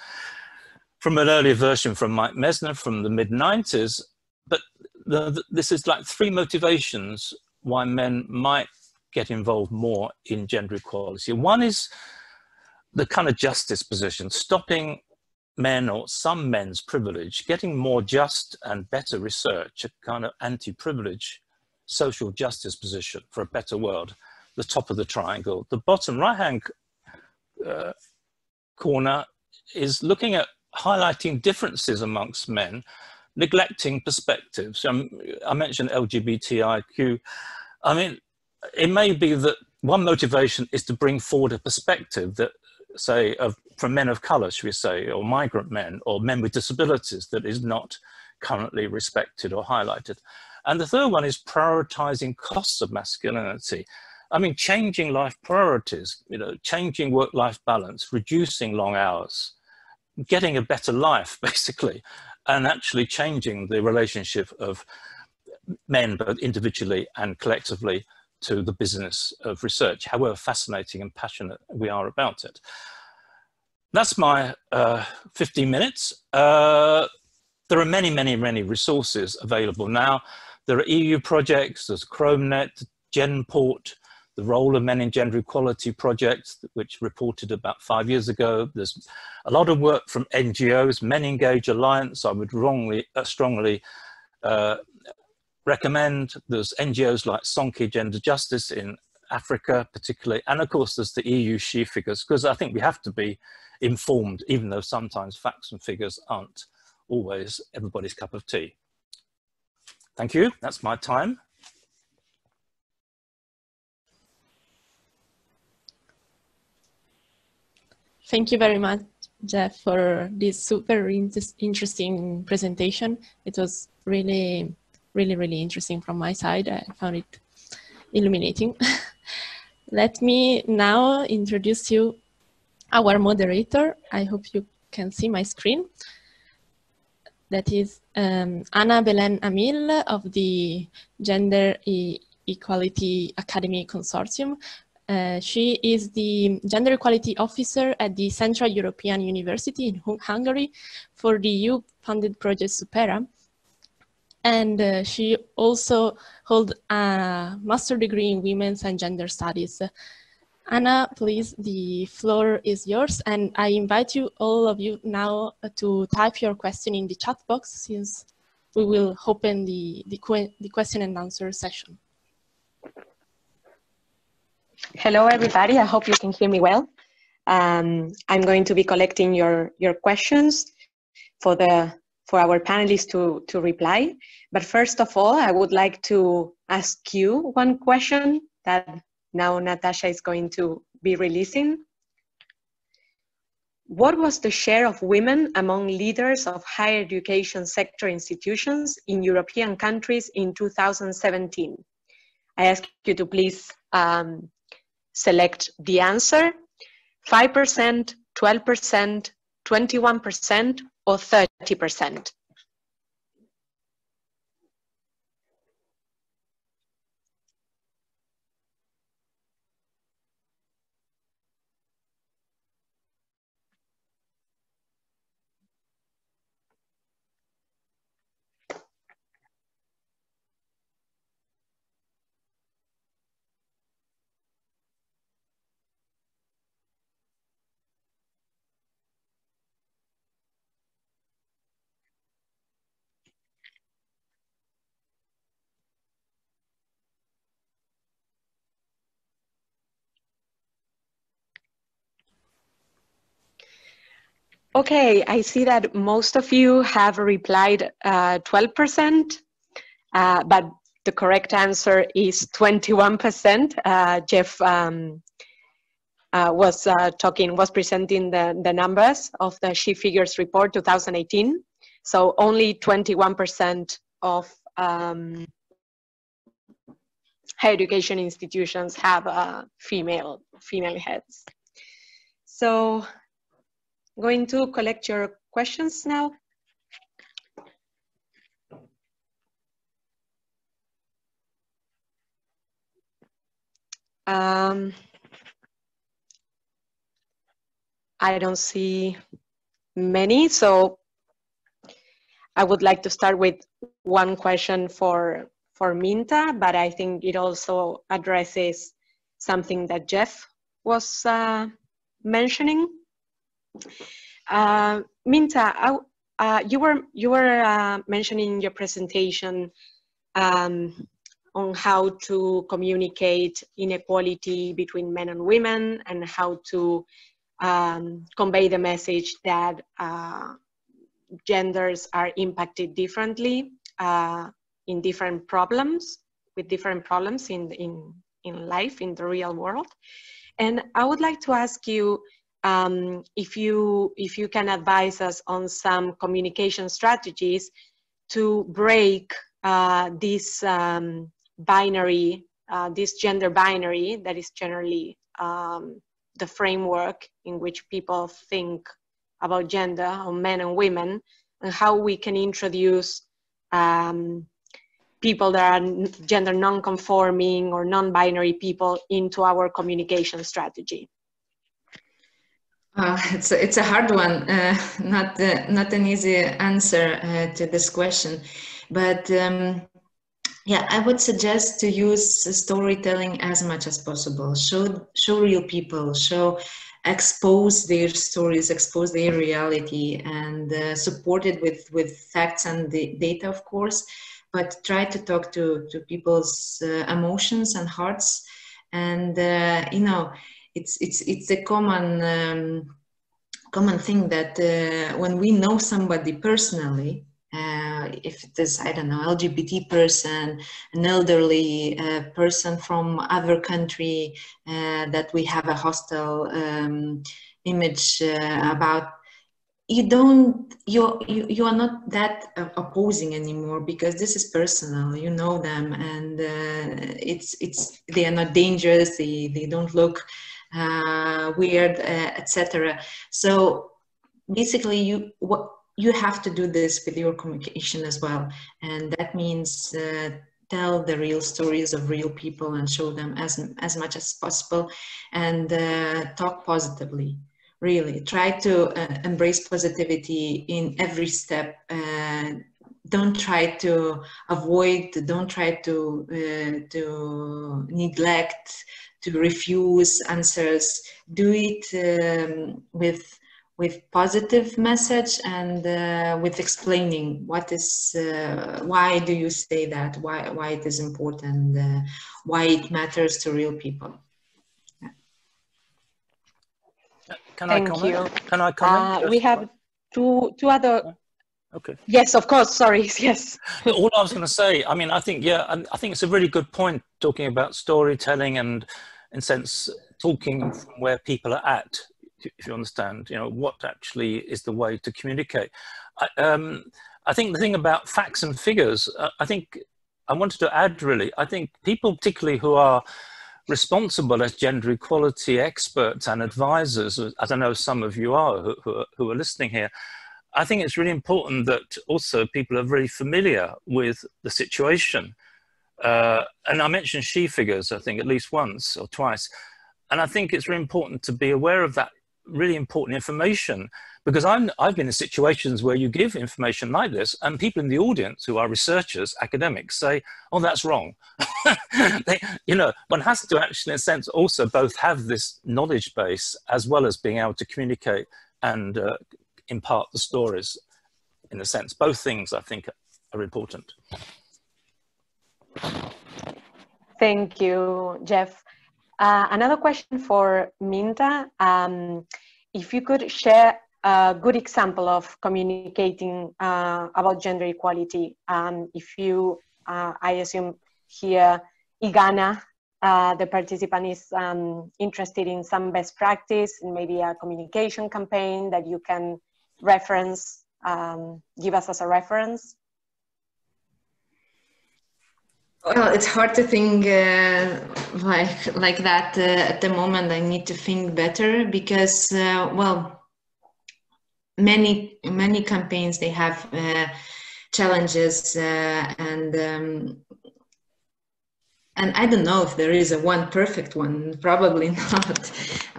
from an earlier version from Mike Mesner from the mid nineties, but the, the, this is like three motivations why men might get involved more in gender equality. One is the kind of justice position, stopping men or some men's privilege, getting more just and better research, a kind of anti-privilege social justice position for a better world, the top of the triangle. The bottom right-hand uh, corner is looking at highlighting differences amongst men, neglecting perspectives. Um, I mentioned L G B T I Q. I mean, it may be that one motivation is to bring forward a perspective that, say, of, from men of colour, should we say, or migrant men, or men with disabilities, that is not currently respected or highlighted. And the third one is prioritising costs of masculinity. I mean, changing life priorities, you know, changing work-life balance, reducing long hours, getting a better life, basically, and actually changing the relationship of men, both individually and collectively, to the business of research, however fascinating and passionate we are about it. That's my uh, fifteen minutes. Uh, there are many, many, many resources available now. There are E U projects, there's ChromeNet, Genport, the Role of Men in Gender Equality project, which reported about five years ago. There's a lot of work from N G Os, Men Engage Alliance, I would wrongly, uh, strongly uh, recommend. There's N G Os like Sonke Gender Justice in Africa particularly, and of course there's the E U She Figures, because I think we have to be informed, even though sometimes facts and figures aren't always everybody's cup of tea. Thank you, that's my time. Thank you very much, Jeff, for this super interesting presentation. It was really, really, really interesting from my side. I found it illuminating. Let me now introduce you our moderator. I hope you can see my screen. That is um, Ana Belén Amil of the Gender e Equality Academy Consortium. Uh, she is the Gender Equality Officer at the Central European University in Hung Hungary for the E U-funded project Supera. And uh, she also holds a master's degree in Women's and Gender Studies. Ana, please, the floor is yours. And I invite you, all of you now, to type your question in the chat box, since we will open the, the, que the question and answer session. Hello, everybody. I hope you can hear me well. Um, I'm going to be collecting your, your questions for, the, for our panelists to, to reply. But first of all, I would like to ask you one question that now Natasha is going to be releasing. What was the share of women among leaders of higher education sector institutions in European countries in two thousand seventeen? I ask you to please um, select the answer, five percent, twelve percent, twenty-one percent, or thirty percent. Okay, I see that most of you have replied uh, twelve percent, uh, but the correct answer is twenty-one percent. Uh, Jeff um, uh, was uh, talking, was presenting the, the numbers of the She Figures report two thousand eighteen. So only twenty-one percent of um, higher education institutions have uh, female female heads. So, going to collect your questions now. Um, I don't see many, so I would like to start with one question for, for Minta, but I think it also addresses something that Jeff was uh, mentioning. Uh, Minta, I, uh, you were you were uh, mentioning in your presentation um, on how to communicate inequality between men and women and how to um, convey the message that uh, genders are impacted differently uh, in different problems, with different problems in, in, in life, in the real world. And I would like to ask you um, if you, if you can advise us on some communication strategies to break uh, this um, binary, uh, this gender binary that is generally um, the framework in which people think about gender, or men and women, and how we can introduce um, people that are gender non-conforming or non-binary people into our communication strategy. Uh, it's, a, it's a hard one, uh, not, uh, not an easy answer uh, to this question, but um, yeah, I would suggest to use storytelling as much as possible. Show, show real people, show, expose their stories, expose their reality, and uh, support it with, with facts and the data, of course, but try to talk to, to people's uh, emotions and hearts. And, uh, you know, it's, it's, it's a common, um, common thing that uh, when we know somebody personally, Uh, if it is, I don't know, L G B T person, an elderly uh, person from other country uh, that we have a hostile um, image uh, about, you don't, you, you, you are not that uh, opposing anymore, because this is personal, you know them, and uh, it's, it's, they are not dangerous, they, they don't look uh, weird, uh, et cetera. So basically you, what, you have to do this with your communication as well. And that means uh, tell the real stories of real people and show them as, as much as possible, and uh, talk positively, really. Try to uh, embrace positivity in every step. Uh, don't try to avoid, don't try to, uh, to neglect, to refuse answers. Do it um, with with positive message, and uh, with explaining what is, uh, why do you say that, why, why it is important, uh, why it matters to real people. Yeah. Can I comment? Thank you. Can I comment? Uh, we have two, two other... Okay. Yes, of course, sorry, yes. All I was going to say, I mean, I think, yeah, I think it's a really good point talking about storytelling and, in a sense, talking from where people are at. If you understand, you know, what actually is the way to communicate. I, um, I think the thing about facts and figures, uh, I think I wanted to add really, I think people particularly who are responsible as gender equality experts and advisors, as I know some of you are who, who, are, who are listening here, I think it's really important that also people are very familiar with the situation. Uh, and I mentioned She Figures, I think at least once or twice. And I think it's really important to be aware of that really important information, because I'm, I've been in situations where you give information like this and people in the audience who are researchers, academics say, oh, that's wrong. they, you know, one has to actually, in a sense, also both have this knowledge base as well as being able to communicate and uh, impart the stories, in a sense. Both things, I think, are important. Thank you, Jeff. Uh, another question for Minta, um, if you could share a good example of communicating uh, about gender equality. Um, if you, uh, I assume here, Igana, uh, the participant is um, interested in some best practice, maybe a communication campaign that you can reference, um, give us as a reference. Well, it's hard to think uh, like like that uh, at the moment. I need to think better because, uh, well, many many campaigns, they have uh, challenges uh, and um, and I don't know if there is a one perfect one. Probably not.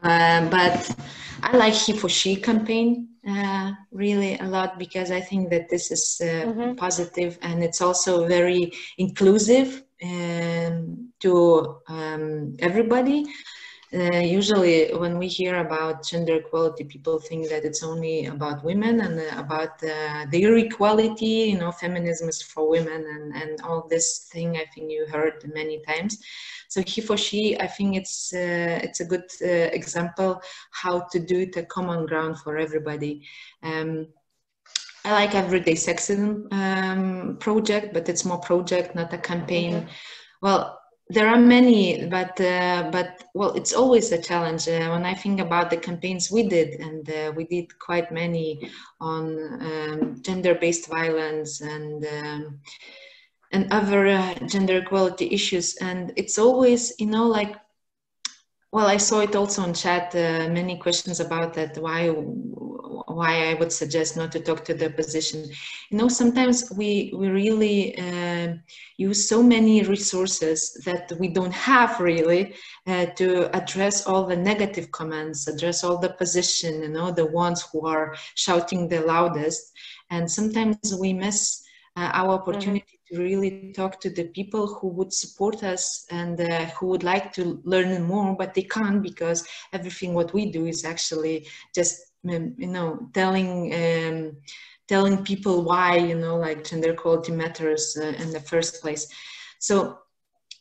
Uh, but I like HeForShe campaign uh, really a lot, because I think that this is uh, mm-hmm. positive, and it's also very inclusive um, to um, everybody. Uh, usually when we hear about gender equality, people think that it's only about women and uh, about uh, their equality, you know, feminism is for women and, and all this thing I think you heard many times. So HeForShe, I think it's, uh, it's a good uh, example how to do it a common ground for everybody. Um, I like Everyday Sexism um, project, but it's more project, not a campaign. Mm-hmm. Well, there are many, but, uh, but well, it's always a challenge. Uh, when I think about the campaigns we did, and uh, we did quite many on um, gender-based violence and um, and other uh, gender equality issues. And it's always, you know, like, well, I saw it also on chat, uh, many questions about that, why why I would suggest not to talk to the opposition. You know, sometimes we, we really uh, use so many resources that we don't have really uh, to address all the negative comments, address all the opposition, you know, the ones who are shouting the loudest. And sometimes we miss uh, our opportunity mm-hmm. to really talk to the people who would support us and uh, who would like to learn more, but they can't, because everything what we do is actually just, you know, telling um, telling people why, you know, like gender equality matters uh, in the first place. So,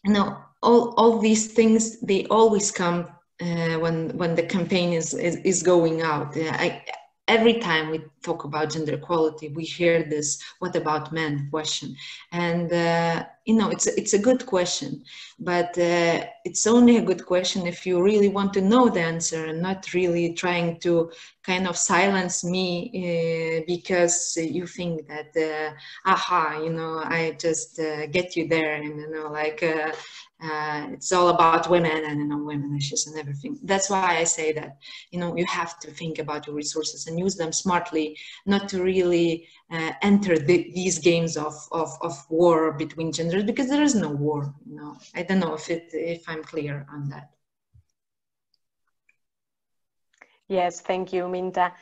you know, all all these things, they always come uh, when when the campaign is is, is going out. Yeah, I, every time we talk about gender equality, we hear this "What about men?" question, and uh, you know, it's it's a good question, but uh, it's only a good question if you really want to know the answer, and not really trying to kind of silence me uh, because you think that uh, aha, you know, I just uh, get you there, and you know, like uh, uh, it's all about women and you know, women issues and everything. That's why I say that, you know, you have to think about your resources and use them smartly. Not to really uh, enter the, these games of, of, of war between genders, because there is no war. You know, I don't know if it, if I'm clear on that. Yes, thank you, Minta.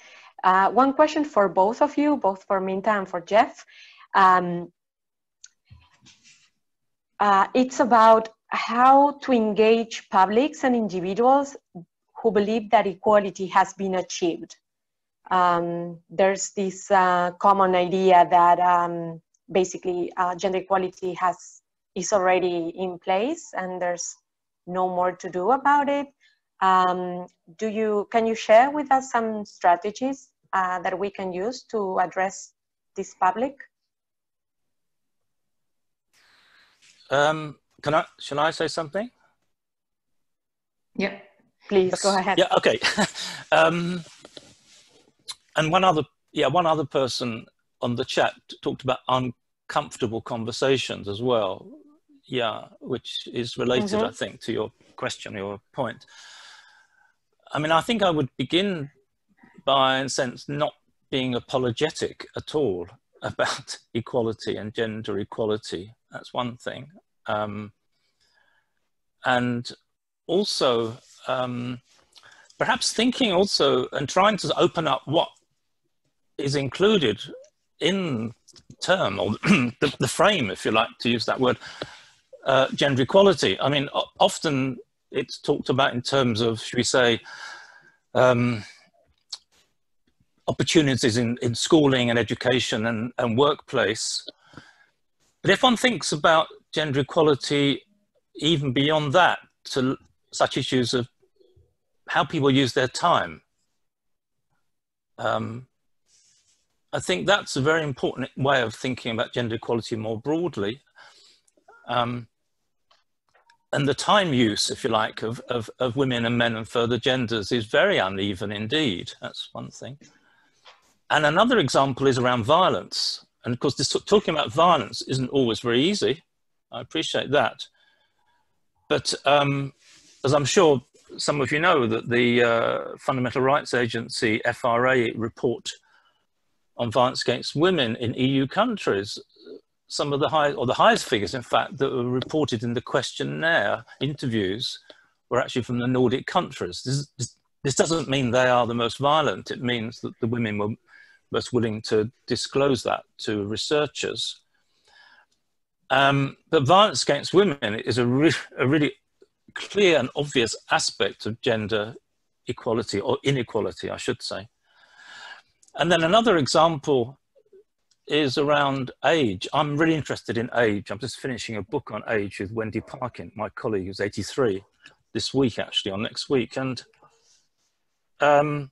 Uh, one question for both of you, both for Minta and for Jeff. Um, uh, it's about how to engage publics and individuals who believe that equality has been achieved. Um, there's this uh, common idea that um, basically uh, gender equality has is already in place and there's no more to do about it. Um, do you can you share with us some strategies uh, that we can use to address this public? Um, can I? Should I say something? Yeah, please yes. Go ahead. Yeah. Okay. um, And one other, yeah, one other person on the chat talked about uncomfortable conversations as well. Yeah, which is related, mm-hmm. I think, to your question, your point. I mean, I think I would begin by, in a sense, not being apologetic at all about equality and gender equality. That's one thing. Um, and also, um, perhaps thinking also and trying to open up what is included in term or the, the frame, if you like to use that word, uh, gender equality. I mean, often it's talked about in terms of, should we say, um, opportunities in, in schooling and education and, and workplace. But if one thinks about gender equality even beyond that, to such issues of how people use their time, um, I think that's a very important way of thinking about gender equality more broadly. Um, and the time use, if you like, of, of, of women and men and further genders is very uneven indeed. That's one thing. And another example is around violence. And of course, this, talking about violence isn't always very easy. I appreciate that. But um, as I'm sure some of you know, that the uh, Fundamental Rights Agency, F R A, report on violence against women in E U countries, some of the highest, or the highest figures in fact, that were reported in the questionnaire interviews were actually from the Nordic countries. This, this, this doesn't mean they are the most violent, it means that the women were most willing to disclose that to researchers. Um, but violence against women is a, re a really clear and obvious aspect of gender equality, or inequality, I should say. And then another example is around age. I'm really interested in age. I'm just finishing a book on age with Wendy Parkin, my colleague, who's eighty-three, this week actually, or next week. And um,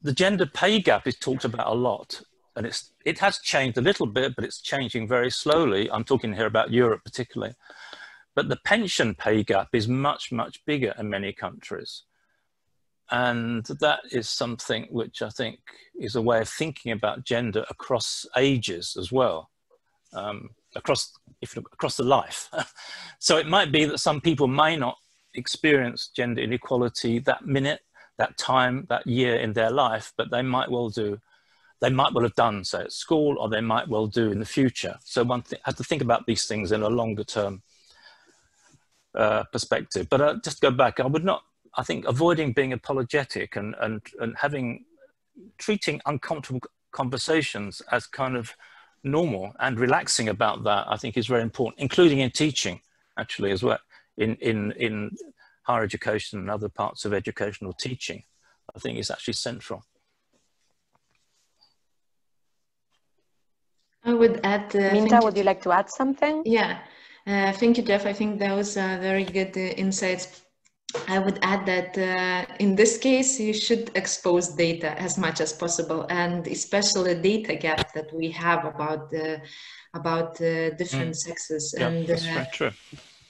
the gender pay gap is talked about a lot. And it's, it has changed a little bit, but it's changing very slowly. I'm talking here about Europe particularly. But the pension pay gap is much, much bigger in many countries. And that is something which I think is a way of thinking about gender across ages as well, um, across, if, across the life. So it might be that some people may not experience gender inequality that minute, that time, that year in their life, but they might well do. They might well have done, say, at school, or they might well do in the future. So one has to think about these things in a longer term uh, perspective. But uh, just to go back, I would not, I think avoiding being apologetic and, and, and having, treating uncomfortable conversations as kind of normal and relaxing about that, I think is very important, including in teaching, actually, as well, in, in, in higher education and other parts of educational teaching, I think is actually central. I would add... Uh, Minta, would you like to add something? Yeah, uh, thank you, Jeff. I think that was uh, very good uh, insights. I would add that uh, in this case, you should expose data as much as possible, and especially data gap that we have about uh, about uh, different mm. sexes. Yeah, and, that's uh, right, true.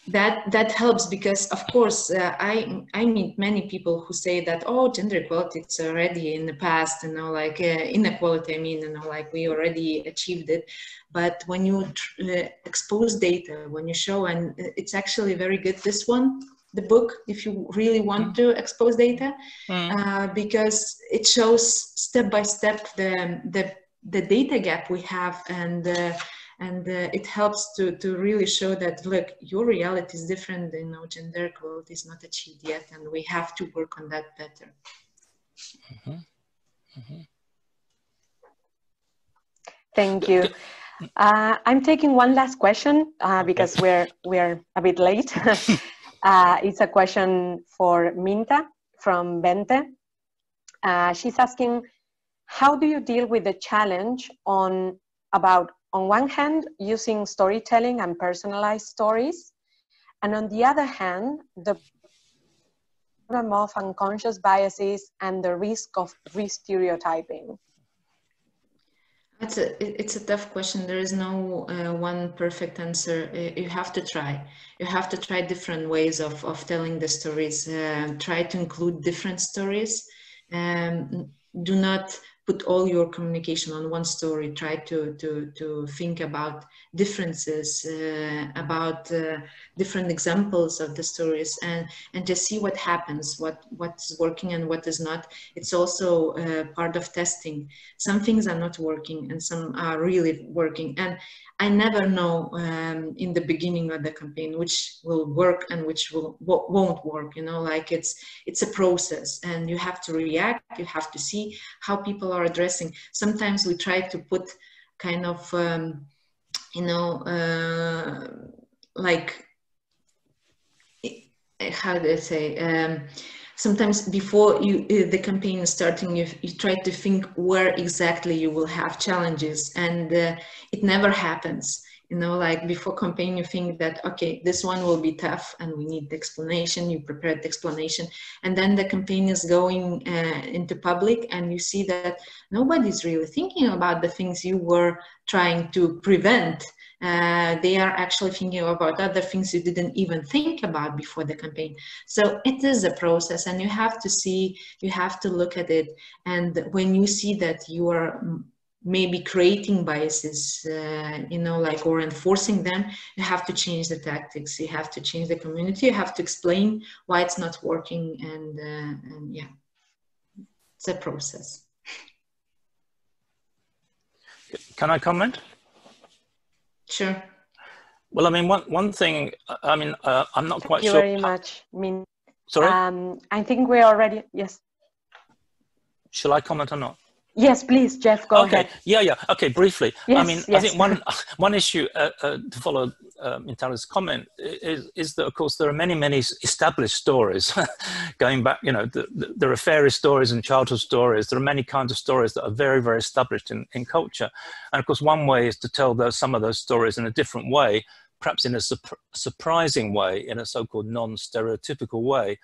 That that helps because, of course, uh, I I meet many people who say that, oh, gender equality, it's already in the past, and you know, like uh, inequality, I mean, you know, like we already achieved it. But when you tr uh, expose data, when you show, and it's actually very good, this one, the book, if you really want mm. to expose data, mm. uh, because it shows step by step the the, the data gap we have, and. Uh, And uh, it helps to, to really show that, look, your reality is different, you know, gender equality is not achieved yet, and we have to work on that better. Mm-hmm. Mm-hmm. Thank you. Uh, I'm taking one last question uh, because we're, we're a bit late. uh, it's a question for Minta from Bente. Uh, she's asking, how do you deal with the challenge on about on one hand, using storytelling and personalized stories, and on the other hand, the problem of unconscious biases and the risk of re-stereotyping? It's a, it's a tough question. There is no uh, one perfect answer. You have to try. You have to try different ways of, of telling the stories. Uh, try to include different stories. Um, do not put all your communication on one story. Try to to to think about differences, uh, about uh, different examples of the stories, and and just see what happens, what what's working and what is not. It's also uh, part of testing. Some things are not working, and some are really working. And I never know um, in the beginning of the campaign which will work and which will won't work. You know, like it's it's a process, and you have to react. You have to see how people are addressing. Sometimes we try to put kind of, um, you know, uh, like, how do I say, um, sometimes before you, the campaign is starting, you, you try to think where exactly you will have challenges, and uh, it never happens. You know, like before campaign, you think that, okay, this one will be tough and we need the explanation, you prepared the explanation. And then the campaign is going uh, into public, and you see that nobody's really thinking about the things you were trying to prevent. Uh, they are actually thinking about other things you didn't even think about before the campaign. So it is a process, and you have to see, you have to look at it. And when you see that you are maybe creating biases, uh, you know, like, or enforcing them, you have to change the tactics, you have to change the community, you have to explain why it's not working, and, uh, and yeah, it's a process. Can I comment? Sure. Well, I mean, one, one thing, I mean, uh, I'm not Thank quite sure. Thank you very much, Min. Sorry? Um, I think we're already, yes. Shall I comment or not? Yes, please, Jeff, go okay. ahead. Yeah, yeah, okay, briefly. Yes, I mean, yes. I think one, one issue uh, uh, to follow uh, Mintautė's comment is, is that, of course, there are many, many established stories going back, you know, the, the, there are fairy stories and childhood stories. There are many kinds of stories that are very, very established in, in culture. And, of course, one way is to tell those, some of those stories in a different way, perhaps in a su surprising way, in a so-called non-stereotypical way.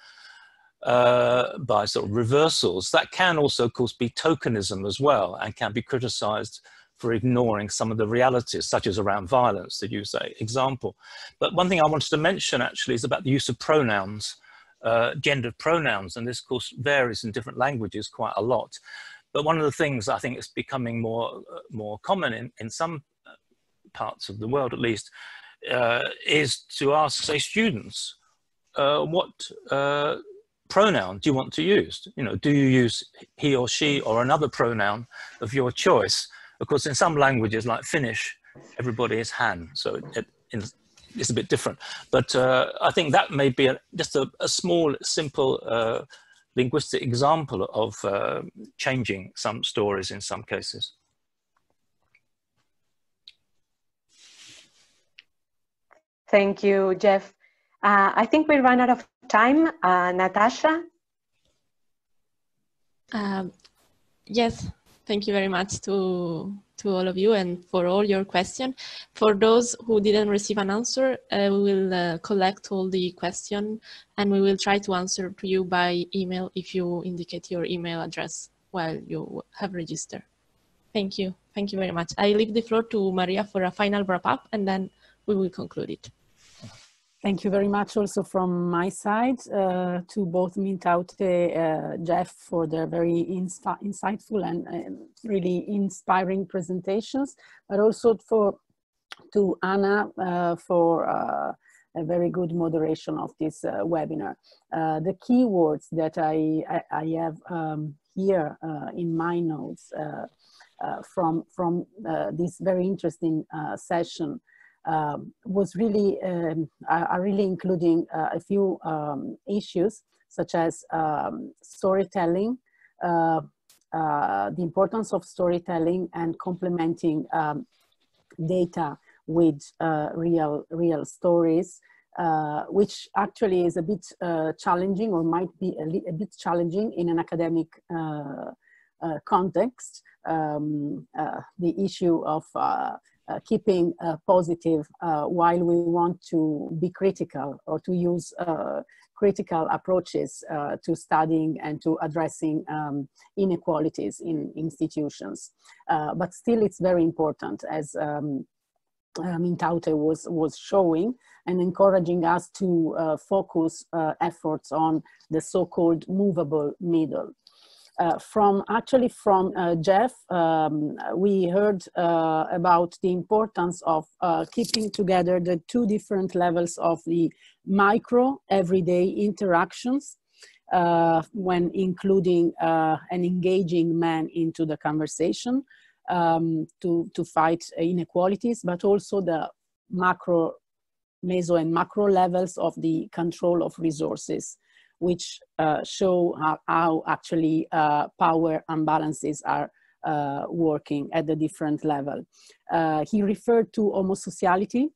uh, by sort of reversals. That can also, of course, be tokenism as well, and can be criticized for ignoring some of the realities, such as around violence, to use an example. But one thing I wanted to mention actually is about the use of pronouns, uh, gendered pronouns, and this of course varies in different languages quite a lot. But one of the things I think is becoming more, more common in, in some parts of the world at least, uh, is to ask, say, students, uh, what uh, pronoun do you want to use? You know, do you use he or she or another pronoun of your choice? Of course, in some languages like Finnish, everybody is han, so it, it, it's a bit different. But uh, I think that may be a, just a, a small, simple uh, linguistic example of uh, changing some stories in some cases. Thank you, Jeff. Uh, I think we ran out of time. Uh, Natasha? Um, yes. Thank you very much to, to all of you and for all your questions. For those who didn't receive an answer, uh, we will uh, collect all the questions and we will try to answer to you by email if you indicate your email address while you have registered. Thank you. Thank you very much. I leave the floor to Maria for a final wrap up and then we will conclude it. Thank you very much also from my side uh, to both Mintautė, uh, Jeff for their very insightful and um, really inspiring presentations, but also for, to Anna uh, for uh, a very good moderation of this uh, webinar. Uh, the keywords that I, I, I have um, here uh, in my notes uh, uh, from, from uh, this very interesting uh, session Um, was really um, are really including uh, a few um, issues such as um, storytelling, uh, uh, the importance of storytelling, and complementing um, data with uh, real real stories, uh, which actually is a bit uh, challenging, or might be a, a bit challenging in an academic uh, uh, context. Um, uh, the issue of uh, Uh, keeping uh, positive uh, while we want to be critical, or to use uh, critical approaches uh, to studying and to addressing um, inequalities in institutions. Uh, but still it's very important, as um, Mintautė was, was showing, and encouraging us to uh, focus uh, efforts on the so-called movable middle. Uh, from actually from uh, Jeff, um, we heard uh, about the importance of uh, keeping together the two different levels of the micro everyday interactions uh, when including uh, and engaging men into the conversation um, to, to fight inequalities, but also the macro, meso and macro levels of the control of resources, which uh, show how, how actually uh, power imbalances are uh, working at the different level. Uh, he referred to homosociality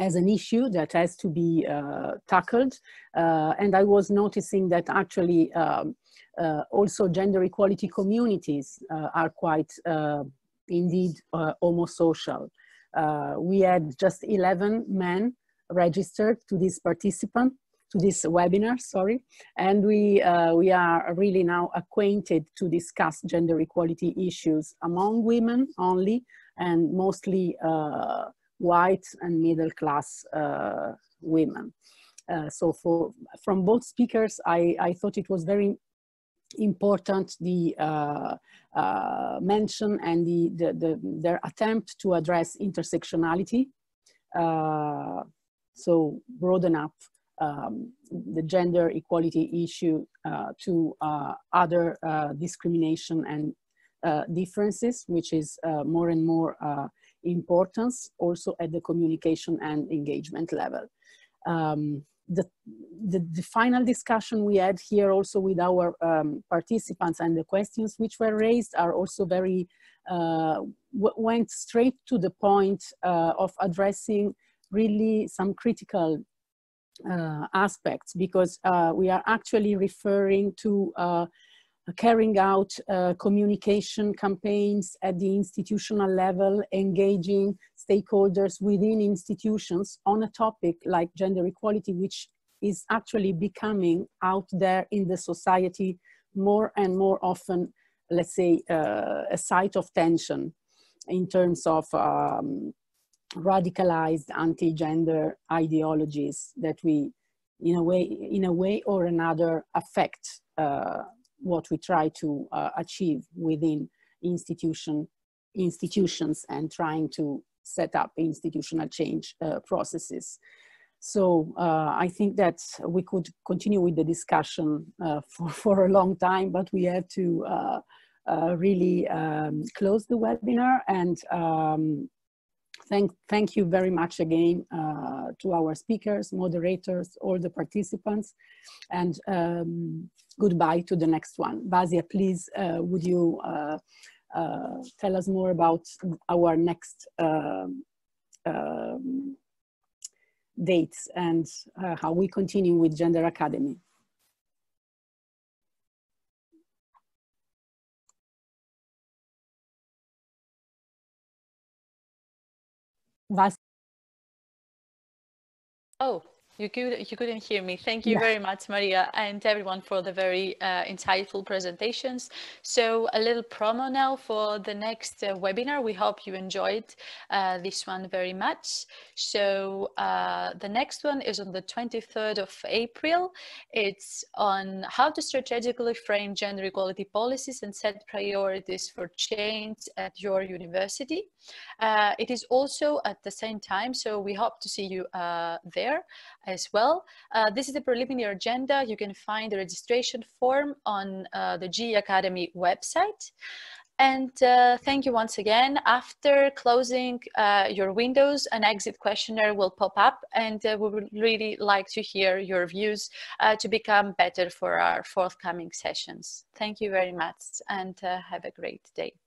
as an issue that has to be uh, tackled. Uh, and I was noticing that actually um, uh, also gender equality communities uh, are quite uh, indeed uh, homosocial. Uh, we had just eleven men registered to this participant. To this webinar, sorry, and we, uh, we are really now acquainted to discuss gender equality issues among women only, and mostly uh, white and middle class uh, women. Uh, so for, from both speakers, I, I thought it was very important the uh, uh, mention and the, the, the, their attempt to address intersectionality, uh, so broaden up Um, the gender equality issue uh, to uh, other uh, discrimination and uh, differences, which is uh, more and more uh, importance also at the communication and engagement level. Um, the, the, the final discussion we had here also with our um, participants, and the questions which were raised are also very, uh, went straight to the point uh, of addressing really some critical Uh, aspects, because uh, we are actually referring to uh, carrying out uh, communication campaigns at the institutional level, engaging stakeholders within institutions on a topic like gender equality, which is actually becoming out there in the society more and more often, let's say, uh, a site of tension in terms of um, radicalized anti-gender ideologies that we, in a way, in a way or another, affect uh, what we try to uh, achieve within institution, institutions and trying to set up institutional change uh, processes. So uh, I think that we could continue with the discussion uh, for, for a long time, but we have to uh, uh, really um, close the webinar. And um, thank, thank you very much again uh, to our speakers, moderators, all the participants, and um, goodbye to the next one. Vassia, please, uh, would you uh, uh, tell us more about our next uh, um, dates and uh, how we continue with Gender Academy. Oh, you, could, you couldn't hear me. Thank you yeah. very much, Maria, and everyone for the very uh, insightful presentations. So a little promo now for the next uh, webinar. We hope you enjoyed uh, this one very much. So uh, the next one is on the twenty-third of April. It's on how to strategically frame gender equality policies and set priorities for change at your university. Uh, it is also at the same time, so we hope to see you uh, there as well. Uh, this is the preliminary agenda. You can find the registration form on uh, the G E Academy website. And uh, thank you once again. After closing uh, your windows, an exit questionnaire will pop up, and uh, we would really like to hear your views uh, to become better for our forthcoming sessions. Thank you very much, and uh, have a great day.